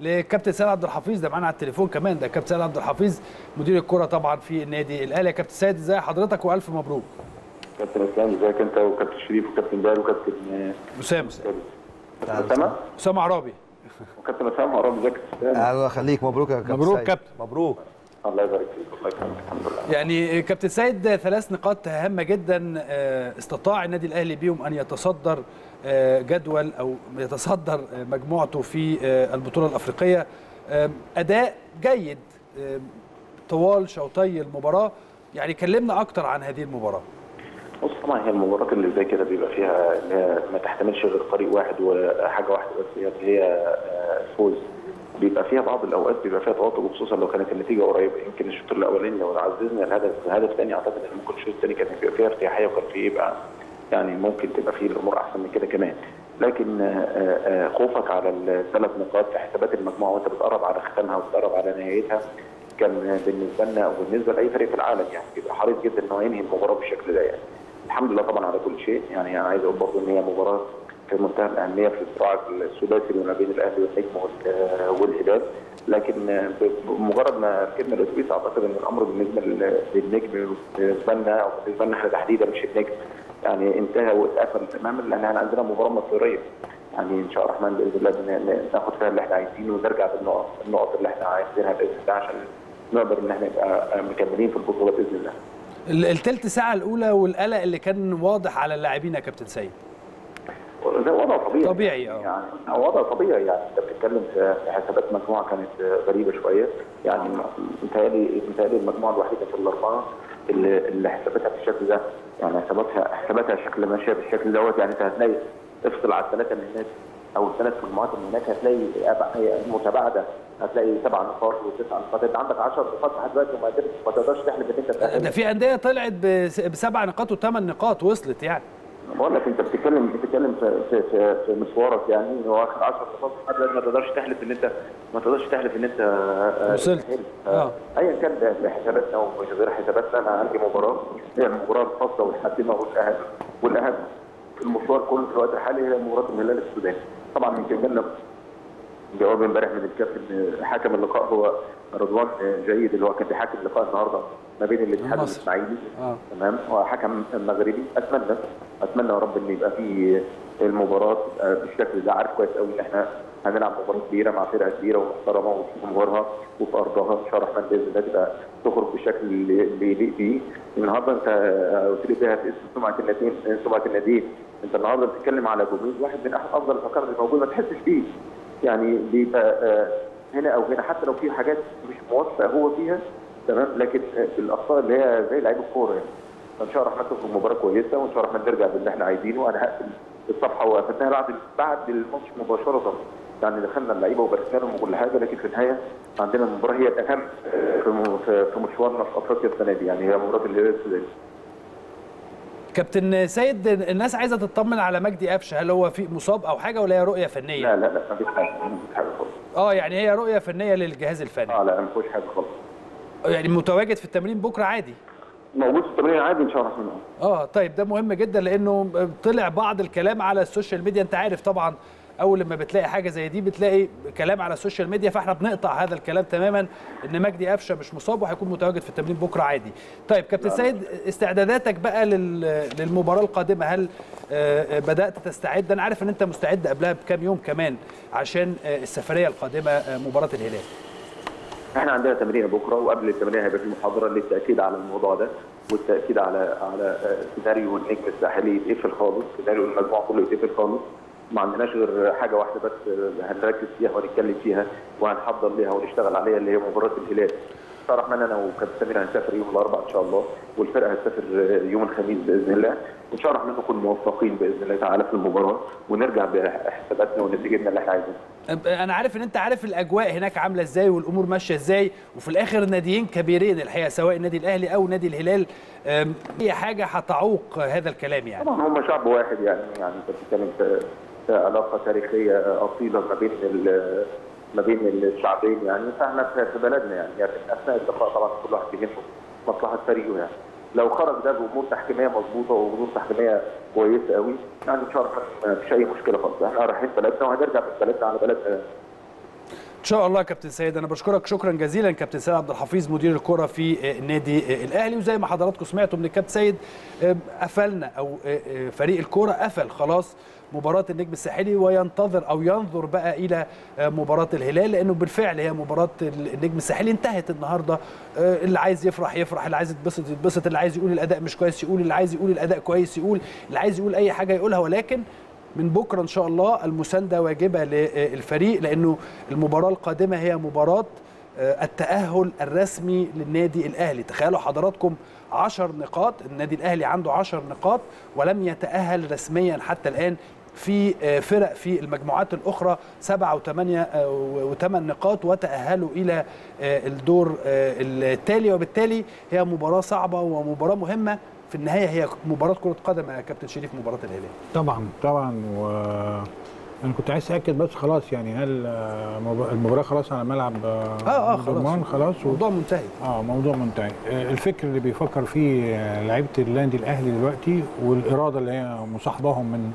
لكابتن سيد عبد الحفيظ، ده معانا على التليفون كمان. ده كابتن سيد عبد الحفيظ مدير الكره طبعا في النادي الاهلي. يا كابتن سيد، ازي حضرتك والف مبروك. كابتن اسلام ازيك انت وكابتن شريف وكابتن دال وكابتن اسامه عرابي وكابتن اسامه عرابي. ازيك يا اسامه؟ الله يخليك، مبروك يا كابتن سيد. مبروك كابتن، مبروك. الله يبارك فيك. الله يكرمك. الحمد لله. يعني كابتن سيد، ثلاث نقاط هامه جدا استطاع النادي الاهلي بيهم ان يتصدر جدول او يتصدر مجموعته في البطوله الافريقيه. اداء جيد طوال شوطي المباراه يعني. كلمنا اكتر عن هذه المباراه. بص طبعا هي المباريات اللي زي كده بيبقى فيها ما تحتملش غير فريق واحد وحاجه واحده بس، هي فوز بيبقى فيها بعض الاوقات بيبقى فيها توتر، وخصوصا لو كانت النتيجه قريبه. يمكن الشوط الاولاني لو عززنا الهدف الثاني اعتقد ان ممكن الشوط الثاني كان بيبقى فيها ارتياحيه، وكان فيه يبقى يعني ممكن تبقى فيه الامور احسن من كده كمان. لكن خوفك على الثلاث نقاط في حسابات المجموعه وانت بتقرب على ختامها وبتقرب على نهايتها كان بالنسبه لنا وبالنسبه لاي فريق في العالم يعني بيبقى حريص جدا انه ينهي المباراه بالشكل ده يعني. الحمد لله طبعا على كل شيء، يعني انا عايز اقول برضه ان هي مباراه في منتهى الاهميه في الصراع السداسي ما بين الاهلي والنجم والهلال، لكن بمجرد ما ركبنا الاتوبيس اعتقد ان الامر بالنسبه للنجم بالنسبه لنا او بالنسبه لنا احنا تحديدا مش النجم يعني انتهى واتقفل تماما، لان احنا عندنا مباراه مصيريه يعني ان شاء الله الرحمن باذن الله ناخد فيها اللي احنا عايزينه ونرجع بالنقط اللي احنا عايزينها باذن الله عشان نقدر ان احنا نبقى مكملين في البطوله باذن الله. الثلث ساعه الاولى والقلق اللي كان واضح على اللاعبين يا كابتن سيد ده وضع طبيعي يعني وضع طبيعي يعني انت بتتكلم في حسابات مجموعه كانت غريبه شويه يعني متهيألي المجموعه الوحيده في الاربعه اللي حساباتها بالشكل ده يعني حساباتها شكل ماشيه بالشكل دوت يعني انت هتلاقي افصل على الثلاثه من هناك او الثلاث مجموعات من هناك هتلاقي متباعده هتلاقي 7 نقاط و9 نقاط انت عندك 10 نقاط لحد دلوقتي ما تقدرش تحلم ان انت تتاهل. ده في انديه طلعت ب7 نقاط و8 نقاط وصلت يعني. بقول لك انت بتتكلم في مشوارك يعني هو اخر 10 نقاط لحد دلوقتي ما تقدرش تحلف ان انت وصلت. ايا كان حساباتنا او غير حساباتنا انا عندي مباراه هي المباراه الخاصه والحاسمه والاهم في المشوار كله في الوقت الحالي هي مباراه الهلال السوداني. طبعا يمكن لنا جواب امبارح من الكابتن حكم اللقاء هو رضوان جيد اللي هو كان بيحكم لقاء النهارده ما بين الاتحاد والاسماعيلي تمام وحكم مغربي. اتمنى يا رب ان يبقى في المباراه بالشكل ده. عارف كويس قوي ان احنا هنلعب مباراه كبيره مع فرقه كبيره ومحترمه وفي جمهورها وفي ارضها ان شاء الله الرحمن باذن الله تبقى تخرج بالشكل اللي يليق بيه. النهارده انت قلت لي فيها في سمعه النادي انت النهارده بتتكلم على جوميز واحد من احد افضل الفقرات اللي موجوده ما تحسش بيه يعني بيبقى هنا او هنا حتى لو في حاجات مش موفق هو فيها تمام لكن الاخطاء اللي هي زي لعيب الكوره يعني. فان شاء الله احنا نخرج مباراه كويسه وان شاء الله احنا نرجع باللي احنا عايزينه. وانا هقفل الصفحه وقفلناها بعد الماتش مباشره يعني دخلنا اللعيبه وبرسنا لهم وكل حاجه لكن في النهايه عندنا المباراه هي الاهم في مشوارنا في افريقيا السنه دي يعني هي مباراه الهلال السوداني. كابتن سيد الناس عايزه تطمن على مجدي قفشه هل هو في مصاب او حاجه ولا هي رؤيه فنيه؟ لا لا لا ما فيش حاجه خالص. يعني هي رؤيه فنيه للجهاز الفني. لا ما فيش حاجه خالص. يعني متواجد في التمرين بكره عادي. موجود في التمرين عادي ان شاء الله منه. طيب ده مهم جدا لانه طلع بعض الكلام على السوشيال ميديا انت عارف طبعا اول لما بتلاقي حاجه زي دي بتلاقي كلام على السوشيال ميديا فاحنا بنقطع هذا الكلام تماما ان مجدي قفشه مش مصاب وهيكون متواجد في التمرين بكره عادي. طيب كابتن سيد استعداداتك بقى للمباراه القادمه هل بدات تستعد؟ انا عارف ان انت مستعد قبلها بكام يوم كمان عشان السفريه القادمه مباراه الهلال. احنا عندنا تمرين بكره وقبل التمرين هيبقى في محاضره للتاكيد على الموضوع ده والتاكيد على سيناريو النجم الساحلي يتقفل خالص، سيناريو المجموعه كله يتقفل خالص. ما عندناش غير حاجه واحده بس هنركز فيها ونتكلم فيها وهنحضر ليها ونشتغل عليها اللي هي مباراه الهلال. صراحة الرحمن انا وكابتن سمير هنسافر يوم الاربعاء ان شاء الله والفرقه هتسافر يوم الخميس باذن الله وان شاء الله احنا نكون موفقين باذن الله تعالى في المباراه ونرجع بحساباتنا ونتيجتنا اللي احنا عايزينها. انا عارف ان انت عارف الاجواء هناك عامله ازاي والامور ماشيه ازاي وفي الاخر ناديين كبيرين الحقيقه سواء النادي الاهلي او نادي الهلال اي حاجه هتعوق هذا الكلام يعني. طبعا هم شعب واحد يعني انت بتتكلم في علاقه تاريخيه اصيله ما بين الشعبين يعني فاحنا في بلدنا يعني اثناء اللقاء طبعا كل واحد بيهمه مصلحه فريقه يعني. لو خرج ده بامور تحكيميه مظبوطه وامور تحكيميه كويسه قوي يعني ان شاء الله مفيش اي مشكله خالص احنا رايحين بلدنا وهنرجع بلدنا على بلدنا ان شاء الله. كابتن سيد انا بشكرك شكرا جزيلا كابتن سيد عبد الحفيظ مدير الكره في النادي الاهلي وزي ما حضراتكم سمعتوا من الكابتن سيد قفلنا او فريق الكره قفل خلاص مباراة النجم الساحلي وينتظر أو ينظر بقى إلى مباراة الهلال لأنه بالفعل هي مباراة النجم الساحلي انتهت النهاردة. اللي عايز يفرح اللي عايز يتبسط اللي عايز يقول الأداء مش كويس يقول اللي عايز يقول الأداء كويس يقول اللي عايز يقول أي حاجة يقولها ولكن من بكرة إن شاء الله المساندة واجبة للفريق لأنه المباراة القادمة هي مباراة التأهل الرسمي للنادي الأهلي. تخيلوا حضراتكم 10 نقاط النادي الأهلي عنده 10 نقاط ولم يتأهل رسميا حتى الآن في فرق في المجموعات الأخرى 7 و8 نقاط وتأهلوا إلى الدور التالي. وبالتالي هي مباراة صعبة ومباراة مهمة، في النهاية هي مباراة كرة قدم يا كابتن شريف، مباراة الهلال. طبعا أنا كنت عايز أتأكد بس خلاص، يعني هل المباراة خلاص على ملعب خلاص موضوع منتهي. موضوع منتهي. الفكر اللي بيفكر فيه لعيبة النادي الأهلي دلوقتي والإرادة اللي هي مصاحباهم من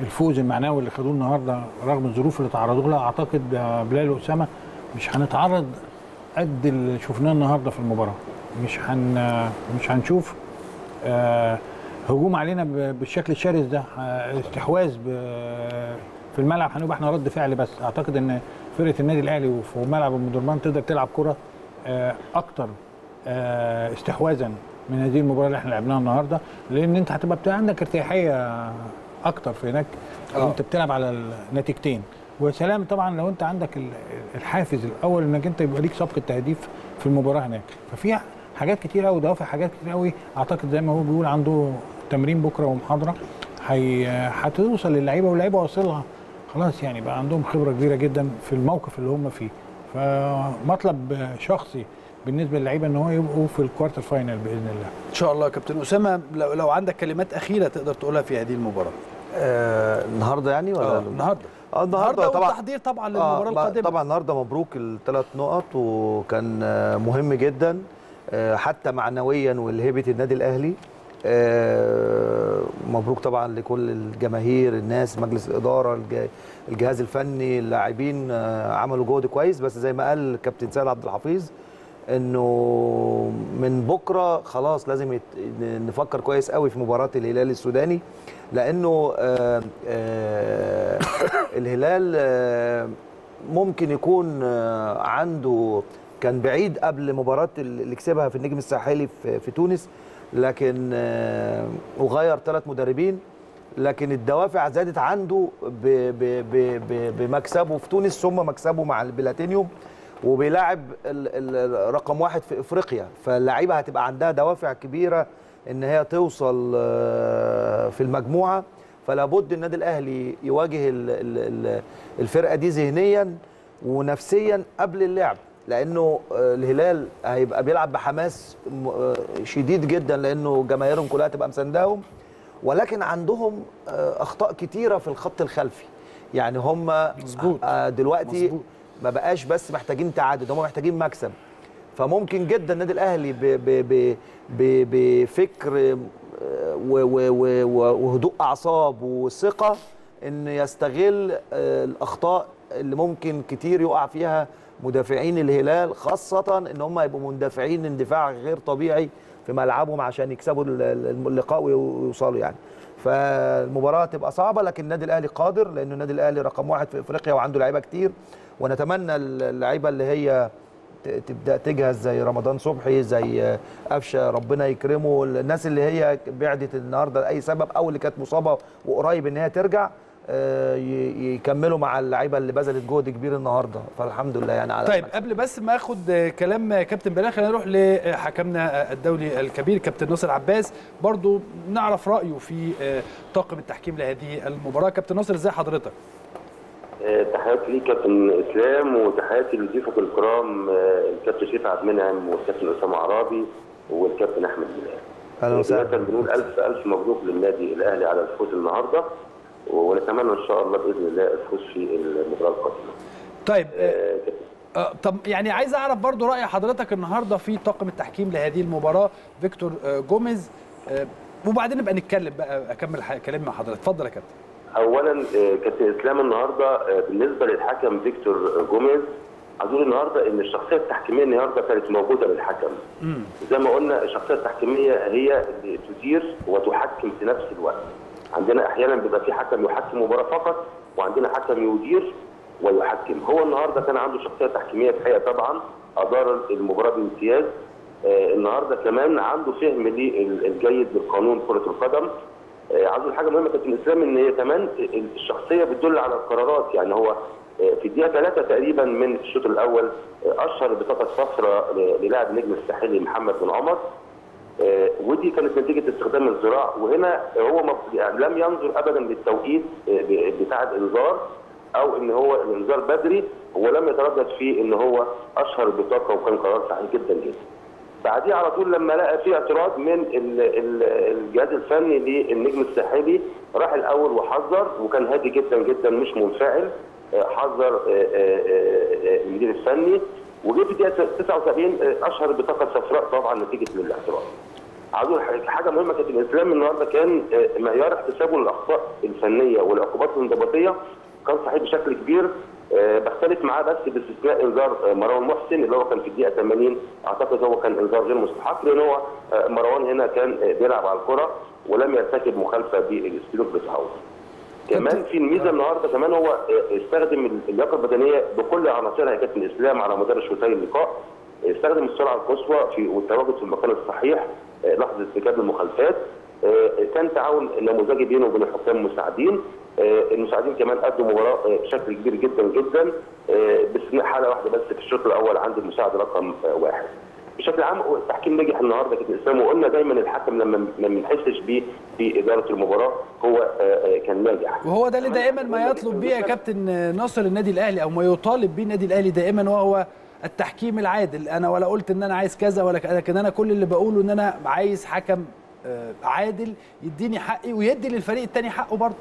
الفوز المعنوي اللي خدوه النهارده رغم الظروف اللي تعرضوا لها، أعتقد بلال وأسامة مش هنتعرض قد اللي شفناه النهارده في المباراة. مش هنشوف هجوم علينا بالشكل الشرس ده، استحواذ في الملعب، هنبقى احنا رد فعل بس. اعتقد ان فرقه النادي الاهلي وفي ملعب ام درمان تقدر تلعب كره اكتر استحواذا من هذه المباراه اللي احنا لعبناها النهارده، لان انت هتبقى عندك ارتياحيه اكتر في هناك وانت بتلعب على النتيجتين. وسلام طبعا لو انت عندك الحافز الاول انك انت يبقى ليك سبق التهديف في المباراه هناك، ففي حاجات كتير قوي، دوافع حاجات كتير قوي. اعتقد زي ما هو بيقول عنده تمرين بكره ومحاضره، هتوصل للعيبه واللعيبه واصلها خلاص، يعني بقى عندهم خبره كبيره جدا في الموقف اللي هم فيه. فمطلب شخصي بالنسبه للعيبه ان هو يبقوا في الكوارتر فاينل باذن الله ان شاء الله. كابتن اسامه، لو عندك كلمات اخيره تقدر تقولها في هذه المباراه النهارده يعني ولا النهارده والتحضير طبعا للمباراه القادمه. طبعا النهارده مبروك ال3 نقط، وكان مهم جدا حتى معنويا والهيبه النادي الاهلي. مبروك طبعا لكل الجماهير، الناس، مجلس الاداره، الجهاز الفني، اللاعبين عملوا جهد كويس. بس زي ما قال كابتن سيد عبد الحفيظ انه من بكره خلاص لازم نفكر كويس قوي في مباراه الهلال السوداني، لانه الهلال ممكن يكون عنده كان بعيد قبل مباراه اللي كسبها في النجم الساحلي في تونس، لكن وغير 3 مدربين، لكن الدوافع زادت عنده بمكسبه في تونس ثم مكسبه مع البلاتينيوم، وبيلاعب رقم 1 في افريقيا. فاللعيبه هتبقى عندها دوافع كبيره ان هي توصل في المجموعه، فلا بد النادي الاهلي يواجه الفرقه دي ذهنيا ونفسيا قبل اللعب، لانه الهلال هيبقى بيلعب بحماس شديد جدا لانه جماهيرهم كلها تبقى مسانداهم، ولكن عندهم اخطاء كتيره في الخط الخلفي. يعني هم دلوقتي ما بقاش بس محتاجين تعادل، هم محتاجين مكسب. فممكن جدا النادي الاهلي بفكر وهدوء اعصاب وثقه انه يستغل الاخطاء اللي ممكن كتير يقع فيها مدافعين الهلال، خاصة ان هم يبقوا مندفعين اندفاع غير طبيعي في ملعبهم عشان يكسبوا اللقاء ويوصلوا يعني. فالمباراة تبقى صعبة، لكن النادي الاهلي قادر، لانه النادي الاهلي رقم 1 في افريقيا وعنده لعيبة كتير، ونتمنى اللعيبة اللي هي تبدأ تجهز زي رمضان صبحي، زي قفشة ربنا يكرمه، الناس اللي هي بعدت النهارده لأي سبب او اللي كانت مصابة وقريب ان هي ترجع يكملوا مع اللعيبه اللي بذلت جهد كبير النهارده. فالحمد لله يعني على طيب المكسب. قبل بس ما اخد كلام كابتن بلال، خلينا نروح لحكمنا الدولي الكبير كابتن ناصر عباس، برضو نعرف رايه في طاقم التحكيم لهذه المباراه. كابتن ناصر، ازي حضرتك؟ تحياتي ليك كابتن اسلام، وتحياتي لضيوفك الكرام الكابتن شريف عبد المنعم والكابتن اسامه عرابي والكابتن احمد بلال. اهلا وسهلا. بنقول الف مبروك للنادي الاهلي على الفوز النهارده، ونتمنى ان شاء الله باذن الله الفوز في المباراه القادمه. طيب طب يعني عايز اعرف برضو راي حضرتك النهارده في طاقم التحكيم لهذه المباراه فيكتور جوميز، وبعدين نبقى نتكلم بقى اكمل كلام مع حضرتك. اتفضل يا كابتن. اولا كابتن اسلام، النهارده بالنسبه للحكم فيكتور جوميز، هنقول النهارده ان الشخصيه التحكيميه النهارده كانت موجوده للحكم. زي ما قلنا الشخصيه التحكيميه هي اللي تدير وتحكم في نفس الوقت. عندنا احيانا بيبقى في حكم يحكم مباراه فقط، وعندنا حكم يدير ويحكم. هو النهارده كان عنده شخصيه تحكيميه الحقيقه، طبعا ادار المباراه بامتياز. النهارده كمان عنده فهم الجيد للقانون كره القدم. عاوز حاجه مهمه كابتن اسلام، ان هي كمان الشخصيه بتدل على القرارات. يعني هو في الدقيقه 3 تقريبا من الشوط الاول اشهر بطاقه صفراء للاعب نجم الساحلي محمد بن عمر، ودي كانت نتيجه استخدام الذراع، وهنا هو يعني لم ينظر ابدا للتوقيت بتاع الانذار او ان هو الانذار بدري، هو لم يتردد في ان هو اشهر بطاقه وكان قرار صحيح جدا جدا. بعديه على طول لما لقى في اعتراض من الجهاز الفني للنجم الساحلي، راح الاول وحذر وكان هادي جدا جدا مش منفعل، حذر المدير الفني وجه في الدقيقه 79 اشهر بطاقه صفراء طبعا نتيجه للاعتراض. عاوز حاجه مهمه كانت الاسلام النهارده كان معيار احتسابه للاخطاء الفنيه والعقوبات الانضباطيه كان صحيح بشكل كبير، بختلف معاه بس باستثناء انذار مروان محسن اللي هو كان في الدقيقه 80، اعتقد هو كان انذار غير مستحق لان هو مروان هنا كان بيلعب على الكره ولم يرتكب مخالفه بالاسلوب بتاعه. كمان في الميزه النهارده كمان هو استخدم اللياقه البدنيه بكل عناصرها يا كابتن اسلام على مدار الشوطين اللقاء، استخدم السرعه القصوى في والتواجد في المكان الصحيح لحظه ارتكاب المخالفات، كان تعاون نموذجي بينه وبين الحكام المساعدين، المساعدين كمان قدموا مباراه بشكل كبير جدا جدا باستثناء حاله واحده بس في الشوط الاول عند المساعد رقم واحد. بشكل عام التحكيم نجح النهارده كابتن اسامه، وقلنا دايما الحكم لما ما بنحسش بيه في اداره المباراه هو كان ناجح، وهو ده اللي دائما ما يطلب بيه يا كابتن ناصر النادي الاهلي او ما يطالب بيه النادي الاهلي دائما، وهو التحكيم العادل. انا ولا قلت ان انا عايز كذا ولا كذا، لكن انا كل اللي بقوله ان انا عايز حكم عادل يديني حقي ويدي للفريق الثاني حقه برضه.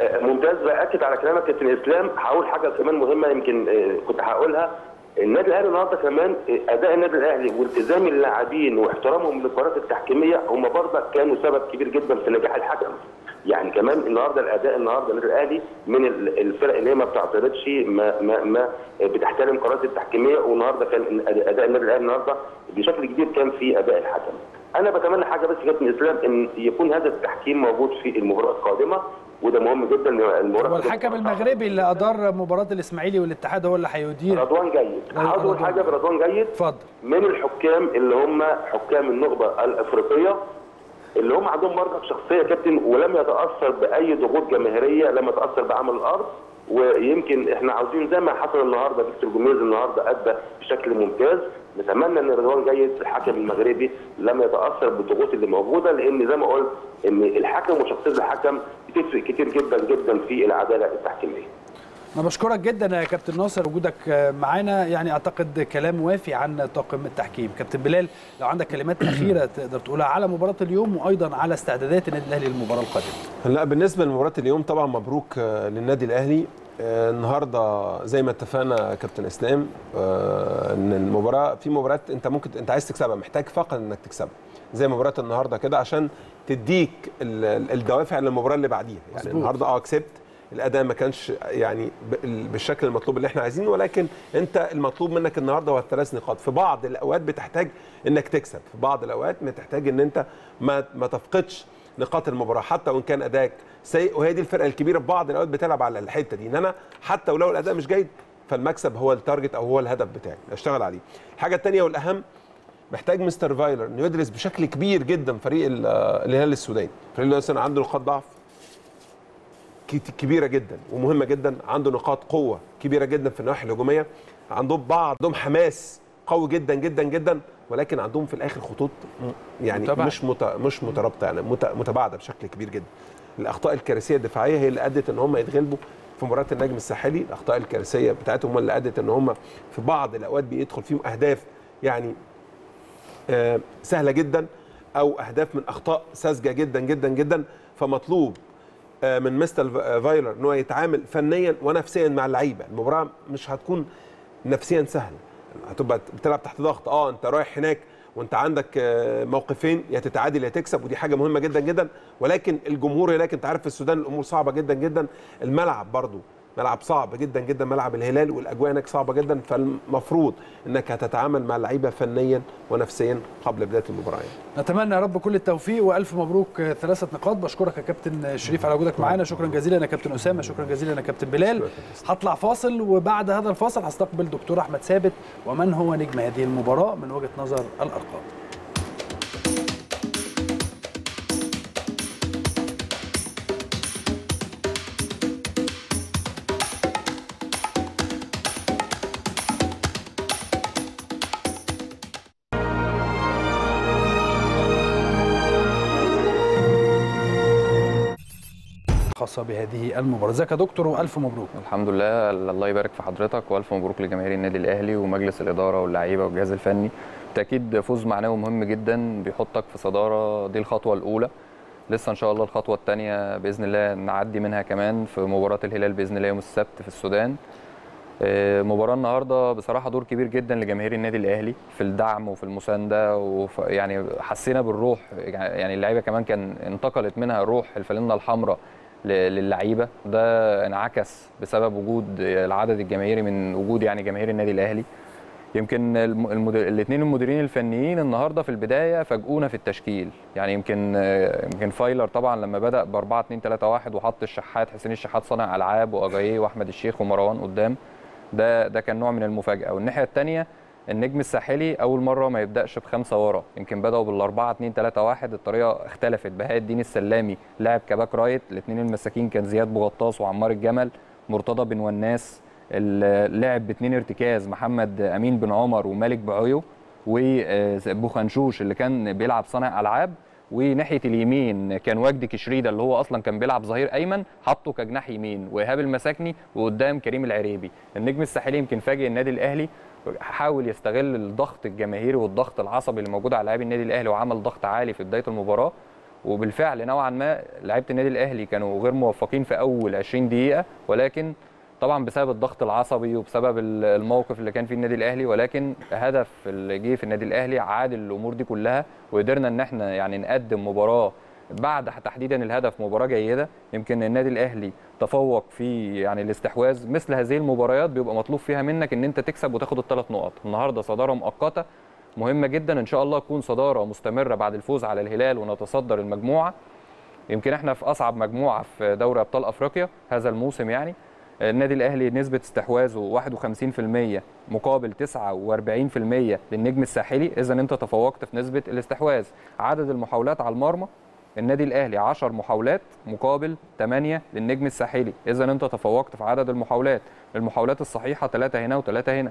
ممتاز، باكد على كلامك كابتن اسلام. هقول حاجه كمان مهمه يمكن كنت هقولها، النادي الاهلي النهارده كمان اداء النادي الاهلي والتزام اللاعبين واحترامهم للقرارات التحكيميه هم برضك كانوا سبب كبير جدا في نجاح الحكم. يعني كمان النهارده الاداء النهارده النادي الاهلي من الفرق اللي هي ما بتعترضش ما بتحترم قرارات التحكيميه، والنهارده كان اداء النادي الاهلي النهارده بشكل كبير كان في اداء الحكم. انا بتمنى حاجه بس يا كابتن اسلام ان يكون هذا التحكيم موجود في المباراه القادمه، وده مهم جدا. المباراه والحكم المغربي اللي ادار مباراه الاسماعيلي والاتحاد هو اللي هيدير رضوان جيد. عاوز اقول حاجه برضوان جيد، اتفضل. من الحكام اللي هم حكام النخبه الافريقيه اللي هم عندهم برضه شخصيه كابتن ولم يتاثر باي ضغوط جماهيريه، لم يتاثر بعمل الارض، ويمكن احنا عاوزين زي ما حصل النهارده فيكتور جوميز النهارده ادى بشكل ممتاز. نتمنى ان رضوان جيد الحكم المغربي لم يتاثر بالضغوط اللي موجوده، لان زي ما قلت ان الحكم وشخصيه الحكم بتفرق كتير جدا جدا في العداله التحكيميه. انا بشكرك جدا يا كابتن ناصر وجودك معانا، يعني اعتقد كلام وافي عن طاقم التحكيم. كابتن بلال لو عندك كلمات اخيره تقدر تقولها على مباراه اليوم وايضا على استعدادات النادي الاهلي للمباراه القادمه. لا بالنسبه لمباراه اليوم طبعا مبروك للنادي الاهلي. النهارده زي ما اتفقنا يا كابتن اسلام ان المباراه في مباريات انت عايز تكسبها، محتاج فقط انك تكسبها زي مباراه النهارده كده عشان تديك الدوافع للمباراه اللي بعديها. يعني النهارده كسبت، الاداء ما كانش يعني بالشكل المطلوب اللي احنا عايزينه، ولكن انت المطلوب منك النهارده هو الثلاث نقاط. في بعض الاوقات بتحتاج انك تكسب، في بعض الاوقات بتحتاج ان انت ما تفقدش نقاط المباراه حتى وان كان ادائك سيء، وهي دي الفرقه الكبيره في بعض الاوقات بتلعب على الحته دي، ان انا حتى ولو الاداء مش جيد فالمكسب هو التارجت او هو الهدف بتاعي اشتغل عليه. الحاجه الثانيه والاهم محتاج مستر فايلر انه يدرس بشكل كبير جدا فريق الهلال السوداني. فريق الهلال السوداني عنده نقاط ضعف كبيره جدا ومهمه جدا، عنده نقاط قوه كبيره جدا في النواحي الهجوميه، عندهم حماس قوي جدا جدا جدا، ولكن عندهم في الاخر خطوط يعني مش مترابطه، يعني متباعده بشكل كبير جدا. الاخطاء الكارثيه الدفاعيه هي اللي ادت ان هم يتغلبوا في مباراه النجم الساحلي، الاخطاء الكارثيه بتاعتهم هم اللي ادت ان هم في بعض الاوقات بيدخل فيهم اهداف يعني سهله جدا او اهداف من اخطاء ساذجه جدا جدا جدا. فمطلوب من مستر فايلر ان هو يتعامل فنيا ونفسيا مع اللعيبه. المباراه مش هتكون نفسيا سهله، هتبقى بتلعب تحت ضغط. انت رايح هناك وانت عندك موقفين، يا تتعادل يا تكسب، ودي حاجه مهمه جدا جدا. ولكن الجمهور هناك انت عارف في السودان الامور صعبه جدا جدا، الملعب برضو ملعب صعب جدا جدا، ملعب الهلال والاجواء هناك صعبه جدا، فالمفروض انك هتتعامل مع اللعيبه فنيا ونفسيا قبل بدايه المباراه. نتمنى يا رب كل التوفيق والف مبروك ثلاثه نقاط. بشكرك يا كابتن شريف على وجودك معانا، شكرا جزيلا يا كابتن اسامه، شكرا جزيلا يا كابتن بلال. هطلع فاصل وبعد هذا الفاصل هستقبل دكتور احمد ثابت ومن هو نجم هذه المباراه من وجهه نظر الارقام. الخاصه بهذه المباراه. ازيك يا دكتور والف مبروك. الحمد لله، الله يبارك في حضرتك، والف مبروك لجماهير النادي الاهلي ومجلس الاداره واللعيبه والجهاز الفني. بالتاكيد فوز معنوي مهم جدا بيحطك في صداره، دي الخطوه الاولى، لسه ان شاء الله الخطوه الثانيه باذن الله نعدي منها كمان في مباراه الهلال باذن الله يوم السبت في السودان. مباراه النهارده بصراحه دور كبير جدا لجماهير النادي الاهلي في الدعم وفي المسانده، ويعني حسينا بالروح، يعني اللعيبه كمان كان انتقلت منها روح الفانله الحمراء للعيبه، ده انعكس بسبب وجود العدد الجماهيري من وجود يعني جماهير النادي الاهلي. يمكن الاثنين المديرين الفنيين النهارده في البدايه فاجئونا في التشكيل، يعني يمكن فايلر طبعا لما بدا ب 4-2-3-1 وحط الشحات حسين الشحات صانع العاب واجايي واحمد الشيخ ومروان قدام، ده كان نوع من المفاجاه. والناحيه الثانيه النجم الساحلي اول مره ما يبداش ب5 ورا، يمكن بداوا بال4-2-3-1 الطريقه اختلفت، بهاء الدين السلامي لعب كباك رايت، الاثنين المساكين كان زياد بوغطاس وعمار الجمل، مرتضى بن وناس لعب باثنين ارتكاز، محمد امين بن عمر ومالك بعيو وبوخنشوش اللي كان بيلعب صانع العاب، وناحيه اليمين كان وجدي كشريده اللي هو اصلا كان بيلعب ظهير ايمن حطه كجناح يمين، وايهاب المساكني، وقدام كريم العريبي. النجم الساحلي يمكن فاجئ النادي الاهلي، حاول يستغل الضغط الجماهيري والضغط العصبي اللي موجود على لاعبي النادي الاهلي وعمل ضغط عالي في بدايه المباراه، وبالفعل نوعا ما لعيبه النادي الاهلي كانوا غير موفقين في اول 20 دقيقه، ولكن طبعا بسبب الضغط العصبي وبسبب الموقف اللي كان فيه النادي الاهلي، ولكن هدف اللي جه في النادي الاهلي عادل الامور دي كلها، وقدرنا ان احنا يعني نقدم مباراه بعد تحديدا الهدف مباراه جيده. يمكن النادي الاهلي تفوق في يعني الاستحواذ، مثل هذه المباريات بيبقى مطلوب فيها منك ان انت تكسب وتاخد الثلاث نقط. النهارده صداره مؤقته مهمه جدا، ان شاء الله تكون صداره مستمره بعد الفوز على الهلال ونتصدر المجموعه. يمكن احنا في اصعب مجموعه في دوري ابطال افريقيا هذا الموسم، يعني النادي الاهلي نسبه استحواذه 51% مقابل 49% للنجم الساحلي، اذا انت تفوقت في نسبه الاستحواذ. عدد المحاولات على المرمى النادي الاهلي 10 محاولات مقابل 8 للنجم الساحلي، اذا انت تفوقت في عدد المحاولات. المحاولات الصحيحه 3 هنا و3 هنا.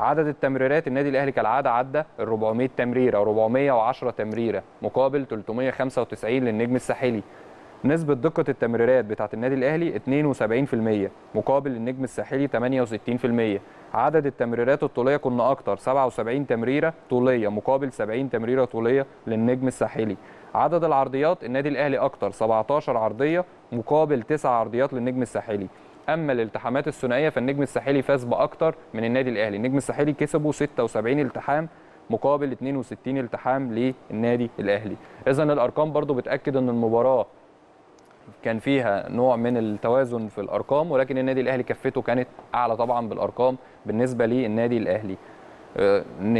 عدد التمريرات النادي الاهلي كالعاده عدى ال 400 تمريره، 410 تمريره مقابل 395 للنجم الساحلي. نسبة دقة التمريرات بتاعة النادي الأهلي 72% مقابل النجم الساحلي 68%. عدد التمريرات الطولية كنا أكتر، 77 تمريرة طولية مقابل 70 تمريرة طولية للنجم الساحلي. عدد العرضيات النادي الأهلي أكتر، 17 عرضية مقابل 9 عرضيات للنجم الساحلي. أما الالتحامات الثنائية فالنجم الساحلي فاز بأكتر من النادي الأهلي، النجم الساحلي كسبه 76 التحام مقابل 62 التحام للنادي الأهلي. إذا الأرقام برضو بتأكد أن المباراة كان فيها نوع من التوازن في الارقام، ولكن النادي الاهلي كفته كانت اعلى طبعا بالارقام بالنسبه للنادي الاهلي.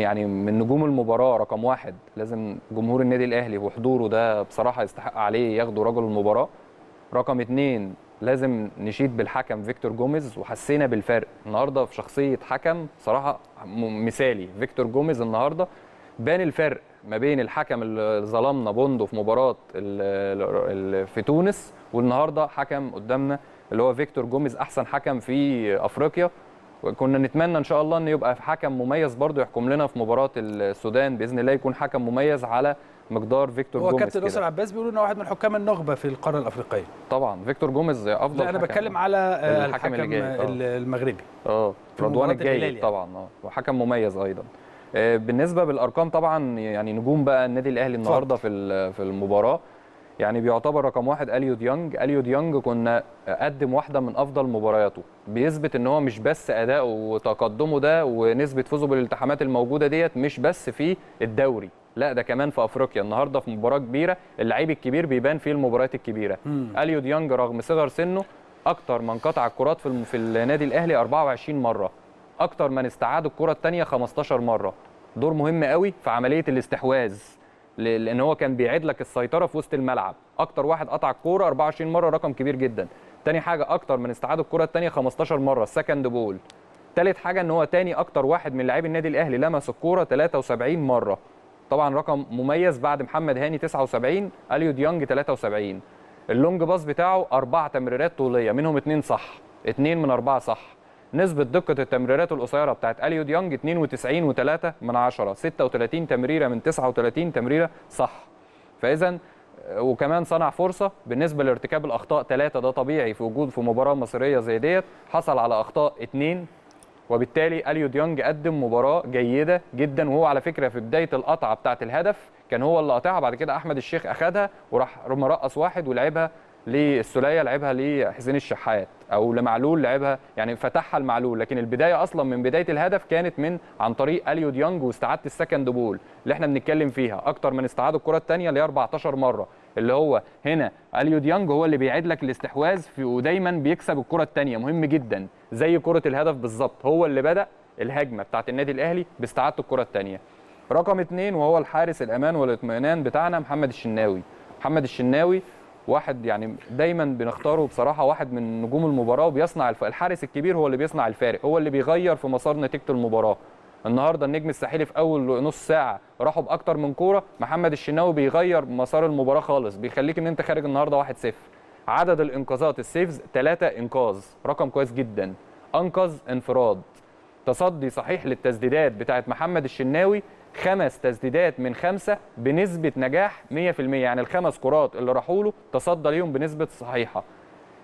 يعني من نجوم المباراه رقم 1 لازم جمهور النادي الاهلي وحضوره ده بصراحه يستحق عليه ياخدوا رجل المباراه. رقم 2 لازم نشيد بالحكم فيكتور جوميز، وحسينا بالفرق النهارده في شخصيه حكم صراحه مثالي. فيكتور جوميز النهارده بان الفرق ما بين الحكم اللي ظلمنا بوندو في مباراه في تونس، والنهارده حكم قدامنا اللي هو فيكتور جوميز احسن حكم في افريقيا، وكنا نتمنى ان شاء الله ان يبقى حكم مميز برضه يحكم لنا في مباراه السودان باذن الله، يكون حكم مميز على مقدار فيكتور جوميز. هو كابتن ناصر عباس بيقولوا انه واحد من حكام النخبه في القاره الافريقيه. طبعا فيكتور جوميز افضل. لا انا بتكلم على الحكم المغربي رضوان جيد طبعا، وحكم مميز ايضا. بالنسبه بالارقام طبعا يعني نجوم بقى النادي الاهلي النهارده في المباراه، يعني بيعتبر رقم 1 أليو ديانغ. أليو ديانغ كنا قدم واحده من افضل مبارياته، بيثبت ان هو مش بس اداؤه وتقدمه ده ونسبه فوزه بالالتحامات الموجوده ديت مش بس في الدوري، لا ده كمان في افريقيا. النهارده في مباراه كبيره اللعيب الكبير بيبان فيه المباريات الكبيره. أليو ديانغ رغم صغر سنه اكتر من قطع الكرات في النادي الاهلي 24 مره، اكتر من استعاد الكره الثانيه 15 مره. دور مهم قوي في عمليه الاستحواذ، لان هو كان بيعيد لك السيطره في وسط الملعب. اكتر واحد قطع الكوره 24 مره، رقم كبير جدا. تاني حاجه اكتر من استعاد الكره الثانيه 15 مره، السكند بول. تالت حاجه ان هو تاني اكتر واحد من لاعبي النادي الاهلي لمس الكوره 73 مره، طبعا رقم مميز بعد محمد هاني 79، أليو ديانج 73. اللونج باص بتاعه 4 تمريرات طوليه منهم 2 صح، 2 من 4 صح. نسبة دقة التمريرات القصيرة بتاعت أليو ديانج 92.3 من 10، 36 تمريرة من 39 تمريرة صح. فإذا وكمان صنع فرصه. بالنسبه لارتكاب الاخطاء 3 ده طبيعي في مباراه مصريه زي ديت، حصل على اخطاء 2، وبالتالي أليو ديانغ قدم مباراه جيده جدا، وهو على فكره في بدايه القطعه بتاعه الهدف كان هو اللي قاطعها، بعد كده أحمد الشيخ أخدها وراح مرقص واحد ولعبها للسوليه، لعبها لحسين الشحات أو لمعلول، لعبها يعني فتحها لمعلول، لكن البداية أصلا من بداية الهدف كانت من عن طريق أليو ديانغ واستعادة السكند بول اللي احنا بنتكلم فيها أكتر من استعادة الكرة الثانية ل 14 مرة، اللي هو هنا أليو ديانغ هو اللي بيعيد لك الاستحواذ ودايما بيكسب الكرة الثانية، مهم جدا زي كرة الهدف بالظبط، هو اللي بدأ الهجمة بتاعت النادي الأهلي باستعادة الكرة الثانية. رقم 2 وهو الحارس الأمان والاطمئنان بتاعنا محمد الشناوي. محمد الشناوي واحد يعني دايما بنختاره بصراحة، واحد من نجوم المباراة، وبيصنع الحارس الكبير هو اللي بيصنع الفارق، هو اللي بيغير في مسار نتيجة المباراة. النهارده النجم الساحلي في أول نص ساعة راحوا بأكتر من كورة، محمد الشناوي بيغير مسار المباراة خالص، بيخليك إن أنت خارج النهارده 1-0. عدد الإنقاذات السيفز 3 إنقاذ، رقم كويس جدا. أنقذ انفراد، تصدي صحيح للتسديدات بتاعت محمد الشناوي، 5 تسديدات من 5 بنسبة نجاح 100%، يعني ال5 كرات اللي راحوا له تصدى ليهم بنسبة صحيحة.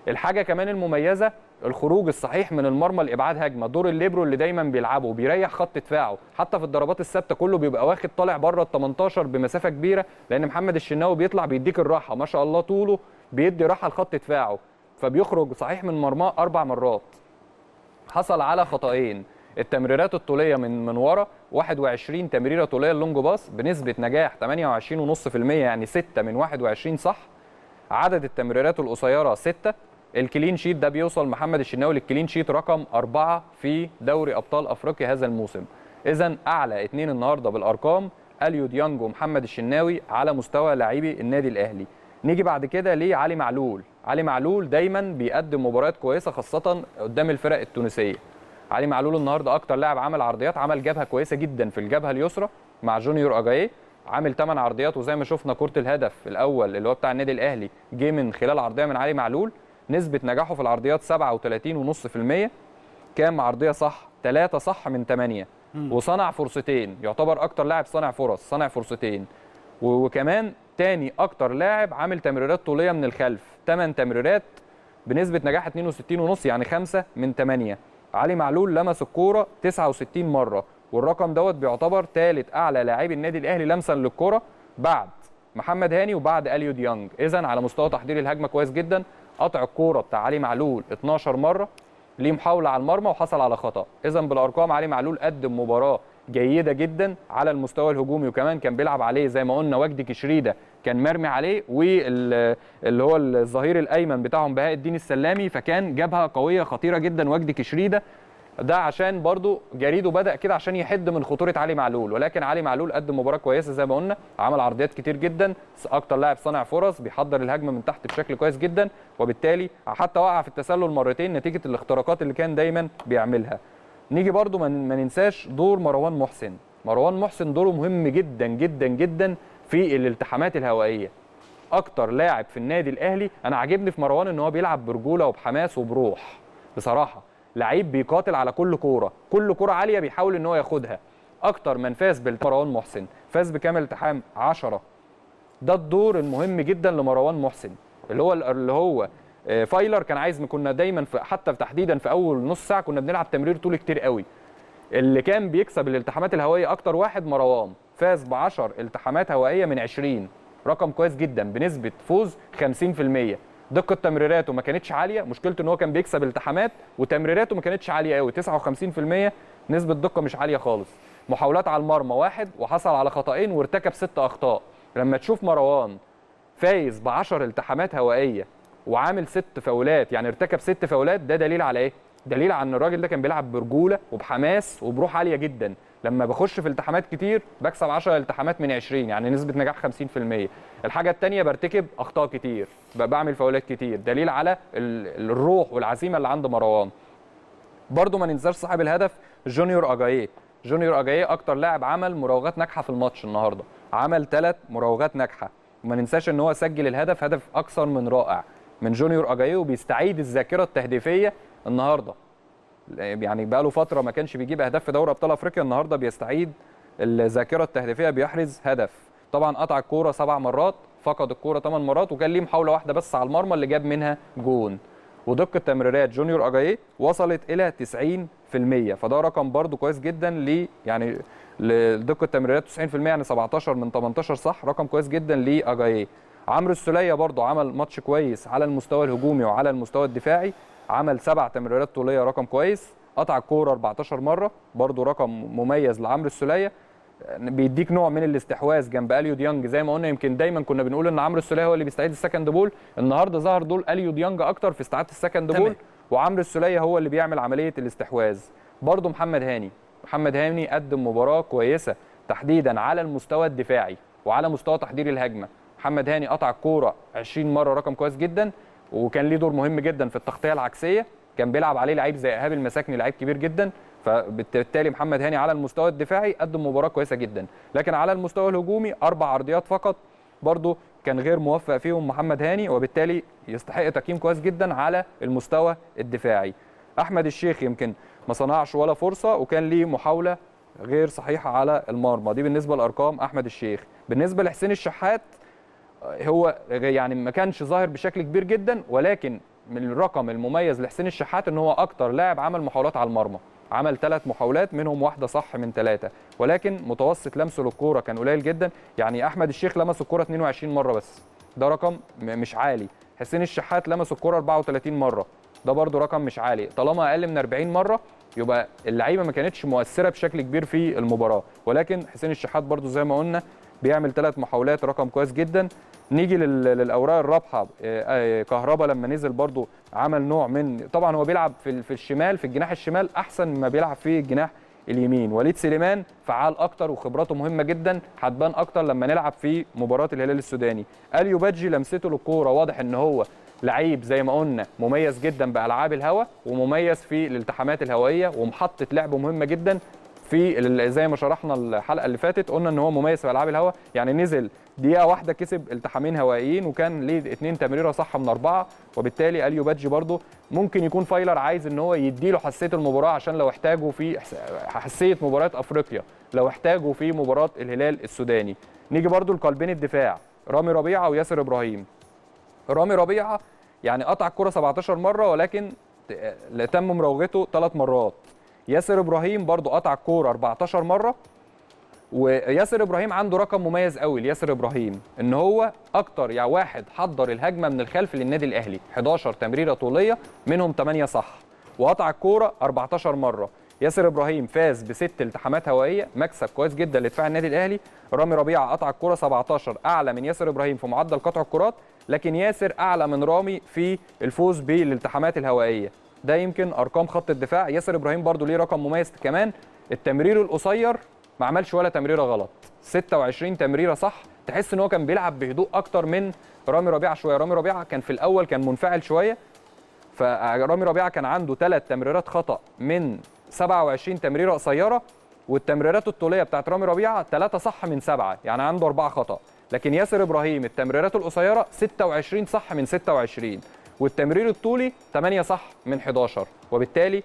الحاجة كمان المميزة الخروج الصحيح من المرمى لإبعاد هجمة، دور الليبرو اللي دايما بيلعبه وبيريح خط دفاعه، حتى في الضربات الثابتة كله بيبقى واخد طالع بره ال18 بمسافة كبيرة، لأن محمد الشناوي بيطلع بيديك الراحة، ما شاء الله طوله بيدي راحة لخط دفاعه، فبيخرج صحيح من مرماه 4 مرات. حصل على خطأين، التمريرات الطوليه من ورا 21 تمريره طوليه اللونج باص بنسبه نجاح 28.5%، يعني 6 من 21 صح. عدد التمريرات القصيره 6. الكلين شيت ده بيوصل محمد الشناوي للكلين شيت رقم 4 في دوري ابطال افريقيا هذا الموسم. اذا اعلى 2 النهارده بالارقام أليو ديانغ ومحمد الشناوي على مستوى لاعبي النادي الاهلي. نيجي بعد كده لعلي معلول. علي معلول دايما بيقدم مباريات كويسه خاصه قدام الفرق التونسيه. علي معلول النهارده اكتر لاعب عمل عرضيات، عمل جبهه كويسه جدا في الجبهه اليسرى مع جونيور أجايي، عامل 8 عرضيات، وزي ما شفنا كره الهدف الاول اللي هو بتاع النادي الاهلي جه من خلال عرضيه من علي معلول، نسبه نجاحه في العرضيات 37.5%، كام عرضيه صح؟ 3 صح من 8، وصنع فرصتين، يعتبر اكتر لاعب صنع فرص، صنع فرصتين، وكمان تاني اكتر لاعب عامل تمريرات طوليه من الخلف 8 تمريرات بنسبه نجاح 62.5، يعني 5 من 8. علي معلول لمس الكوره 69 مره، والرقم دوت بيعتبر ثالث اعلى لاعبي النادي الاهلي لمسا للكوره بعد محمد هاني وبعد أليو ديانغ. اذا على مستوى تحضير الهجمه كويس جدا، قطع الكوره بتاع علي معلول 12 مره، ليه محاوله على المرمى وحصل على خطا. اذا بالارقام علي معلول قدم مباراه جيده جدا على المستوى الهجومي، وكمان كان بيلعب عليه زي ما قلنا وجدي كشريده كان مرمي عليه، واللي هو الظهير الايمن بتاعهم بهاء الدين السلامي، فكان جبهه قويه خطيره جدا وجدي كشريده ده، عشان برضو جاريدو بدا كده عشان يحد من خطوره علي معلول، ولكن علي معلول قدم مباراه كويسه زي ما قلنا، عمل عرضيات كتير جدا، اكتر لاعب صانع فرص، بيحضر الهجمه من تحت بشكل كويس جدا، وبالتالي حتى وقع في التسلل مرتين نتيجه الاختراقات اللي كان دايما بيعملها. نيجي برضو ما ننساش دور مروان محسن. مروان محسن دوره مهم جدا جدا جدا في الالتحامات الهوائيه. اكتر لاعب في النادي الاهلي انا عاجبني في مروان ان هو بيلعب برجوله وبحماس وبروح بصراحه، لعيب بيقاتل على كل كوره، كل كوره عاليه بيحاول ان هو ياخدها. اكتر من فاز مروان محسن فاز بكام التحام؟ 10. ده الدور المهم جدا لمروان محسن اللي هو فايلر كان عايز، كنا دايما حتى تحديدا في اول نص ساعه كنا بنلعب تمرير طول كتير قوي، اللي كان بيكسب الالتحامات الهوائيه اكتر واحد مروان، فاز ب10 التحامات هوائيه من 20، رقم كويس جدا بنسبه فوز 50%. دقه تمريراته ما كانتش عاليه، مشكلته ان هو كان بيكسب التحامات وتمريراته ما كانتش عاليه قوي، 59% نسبه دقه مش عاليه خالص. محاولات على المرمى 1 وحصل على خطأين وارتكب 6 اخطاء. لما تشوف مروان فايز ب10 التحامات هوائيه وعامل 6 فاولات، يعني ارتكب 6 فاولات، ده دليل على ايه؟ دليل على ان الراجل ده كان بيلعب برجوله وبحماس وبروح عاليه جدا. لما بخش في التحامات كتير بكسب 10 التحامات من 20، يعني نسبه نجاح 50%. الحاجه الثانيه برتكب اخطاء كتير، بعمل فاولات كتير، دليل على الروح والعزيمه اللي عند مروان. برضو ما ننساش صاحب الهدف جونيور أجايي. جونيور أجايي اكتر لاعب عمل مراوغات ناجحه في الماتش النهارده، عمل 3 مراوغات ناجحه، وما ننساش ان هو سجل الهدف، هدف اكثر من رائع من جونيور أجايي، وبيستعيد الذاكره التهديفيه النهارده، يعني بقى له فتره ما كانش بيجيب اهداف في دوري ابطال افريقيا، النهارده بيستعيد الذاكره التهديفيه، بيحرز هدف. طبعا قطع الكوره 7 مرات، فقد الكوره 8 مرات وكان ليه محاوله واحده بس على المرمى اللي جاب منها جون. ودقه تمريرات جونيور أجايي وصلت الى 90%، فده رقم برده كويس جدا ليه، يعني لدقه تمريرات 90% يعني 17 من 18 صح، رقم كويس جدا لأجايي. عمرو السوليه برده عمل ماتش كويس على المستوى الهجومي وعلى المستوى الدفاعي، عمل 7 تمريرات طوليه رقم كويس، قطع الكوره 14 مره برده رقم مميز لعمرو السوليه، بيديك نوع من الاستحواذ جنب أليو ديانغ. زي ما قلنا يمكن دايما كنا بنقول ان عمرو السوليه هو اللي بيستعيد السكند بول، النهارده ظهر دول أليو ديانغ اكتر في استعاده السكند بول، وعمرو السوليه هو اللي بيعمل عمليه الاستحواذ. برضو محمد هاني قدم مباراه كويسه تحديدا على المستوى الدفاعي وعلى مستوى تحضير الهجمه. محمد هاني قطع الكوره 20 مره رقم كويس جدا، وكان ليه دور مهم جدا في التغطيه العكسيه، كان بيلعب عليه لعيب زي إيهاب المساكني لعيب كبير جدا، فبالتالي محمد هاني على المستوى الدفاعي قدم مباراه كويسه جدا. لكن على المستوى الهجومي 4 عرضيات فقط برضو كان غير موفق فيهم محمد هاني، وبالتالي يستحق تقييم كويس جدا على المستوى الدفاعي. احمد الشيخ يمكن ما صنعش ولا فرصه وكان ليه محاوله غير صحيحه على المرمى، دي بالنسبه لارقام احمد الشيخ. بالنسبه لحسين الشحات هو يعني ما كانش ظاهر بشكل كبير جدا، ولكن من الرقم المميز لحسين الشحات ان هو اكتر لاعب عمل محاولات على المرمى، عمل 3 محاولات منهم واحده صح من 3، ولكن متوسط لمسه للكوره كان قليل جدا. يعني احمد الشيخ لمس الكوره 22 مره بس، ده رقم مش عالي. حسين الشحات لمس الكوره 34 مره، ده برده رقم مش عالي. طالما اقل من 40 مره يبقى اللعيبه ما كانتش مؤثره بشكل كبير في المباراه. ولكن حسين الشحات برده زي ما قلنا بيعمل 3 محاولات رقم كويس جدا. نيجي للاوراق الرابحه، كهربا لما نزل برضو عمل نوع من، طبعا هو بيلعب في الشمال في الجناح الشمال احسن ما بيلعب في الجناح اليمين. وليد سليمان فعال اكتر وخبراته مهمه جدا، هتبان اكتر لما نلعب في مباراه الهلال السوداني. أليو باتجي لمسته للكوره واضح ان هو لعيب زي ما قلنا مميز جدا بالعاب الهواء ومميز في الالتحامات الهوائيه، ومحطه لعبه مهمه جدا في زي ما شرحنا الحلقه اللي فاتت قلنا ان هو مميز في العاب الهواء. يعني نزل دقيقه واحده كسب التحامين هوائيين وكان ليه 2 تمريره صح من 4، وبالتالي أليو باتجي برضو ممكن يكون فايلر عايز ان هو يديله حساسيه المباراه، عشان لو احتاجه في حساسيه مباراه افريقيا، لو احتاجه في مباراه الهلال السوداني. نيجي برضو لقلبين الدفاع رامي ربيعه وياسر ابراهيم. رامي ربيعه يعني قطع الكره 17 مره ولكن تم مراوغته 3 مرات. ياسر إبراهيم برضو قطع الكورة 14 مرة، وياسر إبراهيم عنده رقم مميز قوي لياسر إبراهيم إن هو أكتر يعني واحد حضر الهجمة من الخلف للنادي الأهلي، 11 تمريرة طولية منهم 8 صح، وقطع الكورة 14 مرة. ياسر إبراهيم فاز ب6 التحامات هوائية، مكسب كويس جدا لدفاع النادي الأهلي. رامي ربيعة قطع الكورة 17، أعلى من ياسر إبراهيم في معدل قطع الكرات، لكن ياسر أعلى من رامي في الفوز بالالتحامات الهوائية. ده يمكن ارقام خط الدفاع. ياسر ابراهيم برضو ليه رقم مميز كمان، التمرير القصير ما عملش ولا تمريره غلط، 26 تمريره صح. تحس ان هو كان بيلعب بهدوء اكتر من رامي ربيعه شويه، رامي ربيعه كان في الاول كان منفعل شويه، فرامي ربيعه كان عنده 3 تمريرات خطا من 27 تمريره قصيره، والتمريرات الطوليه بتاعت رامي ربيعه 3 صح من 7، يعني عنده 4 خطا. لكن ياسر ابراهيم التمريرات القصيره 26 صح من 26، والتمرير الطولي 8 صح من 11، وبالتالي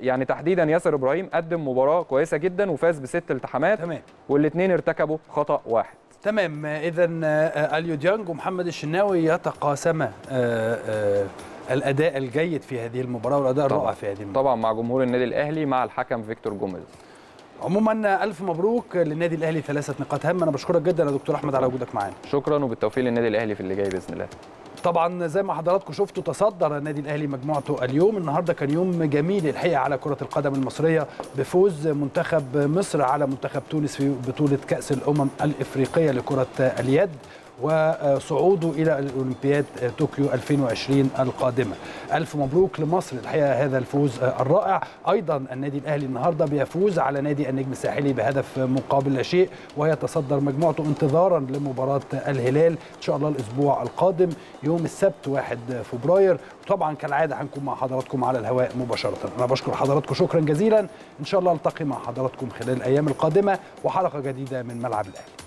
يعني تحديدا ياسر ابراهيم قدم مباراه كويسه جدا وفاز ب6 التحامات، والاثنين ارتكبوا خطا واحد. تمام. اذا أليو ديانغ ومحمد الشناوي يتقاسما الاداء الجيد في هذه المباراه والاداء الرائع في هذه المباراه، طبعا مع جمهور النادي الاهلي مع الحكم فيكتور جوميز. عموما الف مبروك للنادي الاهلي 3 نقاط هامه. انا بشكرك جدا يا دكتور احمد على وجودك معانا. شكرا وبالتوفيق للنادي الاهلي في اللي جاي باذن الله. طبعا زي ما حضراتكم شفتوا تصدر النادي الاهلي مجموعته اليوم. النهارده كان يوم جميل الحقيقه على كره القدم المصريه، بفوز منتخب مصر على منتخب تونس في بطوله كاس الامم الافريقيه لكره اليد، وصعوده الى الاولمبياد طوكيو 2020 القادمه. الف مبروك لمصر الحقيقه هذا الفوز الرائع. ايضا النادي الاهلي النهارده بيفوز على نادي النجم الساحلي بهدف مقابل لا شيء، ويتصدر مجموعته انتظارا لمباراه الهلال ان شاء الله الاسبوع القادم يوم السبت 1 فبراير. وطبعا كالعاده هنكون مع حضراتكم على الهواء مباشره. انا بشكر حضراتكم شكرا جزيلا، ان شاء الله التقي مع حضراتكم خلال الايام القادمه وحلقه جديده من ملعب الاهلي.